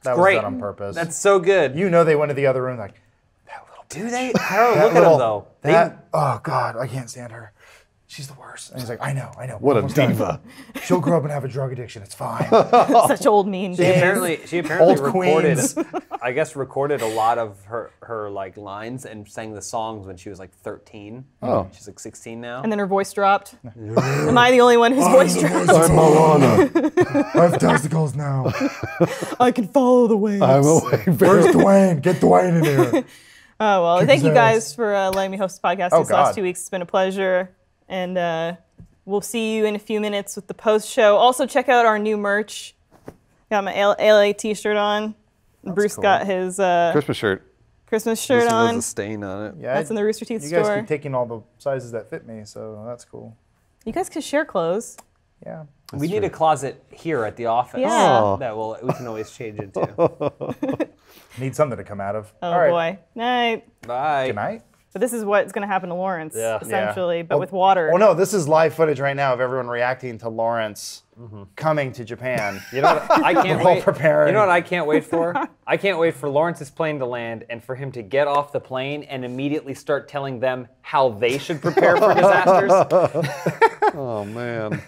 That was done on purpose. That's so good. You know they went to the other room like, that little bitch. Do they? I don't look at them though. Oh God, I can't stand her. She's the worst. And he's like, I know. What a diva. She'll grow up and have a drug addiction. It's fine. Such old mean. She apparently recorded a lot of her like lines and sang the songs when she was like 13. Oh. She's like 16 now. And then her voice dropped. Am I the only one whose voice dropped? I'm Moana. I have testicles now. I can follow the waves. I'm a wave. Where's Dwayne? Get Dwayne in here. Oh well, thank you guys for letting me host the podcast these last 2 weeks. It's been a pleasure. And we'll see you in a few minutes with the post show. Also, check out our new merch. Got my LA T-shirt on. That's Bruce got his Christmas shirt on. There's a stain on it. Yeah, that's in the Rooster Teeth store. You guys keep taking all the sizes that fit me, so that's cool. You guys can share clothes. Yeah. We need a closet here at the office that we can always change into. Need something to come out of. Oh all right. Boy. Night. Bye. Good night. But this is what's going to happen to Lawrence, essentially, but with water. Well, no, this is live footage right now of everyone reacting to Lawrence coming to Japan. You know what I can't wait. You know what I can't wait for? I can't wait for Lawrence's plane to land and for him to get off the plane and immediately start telling them how they should prepare for disasters. Oh man.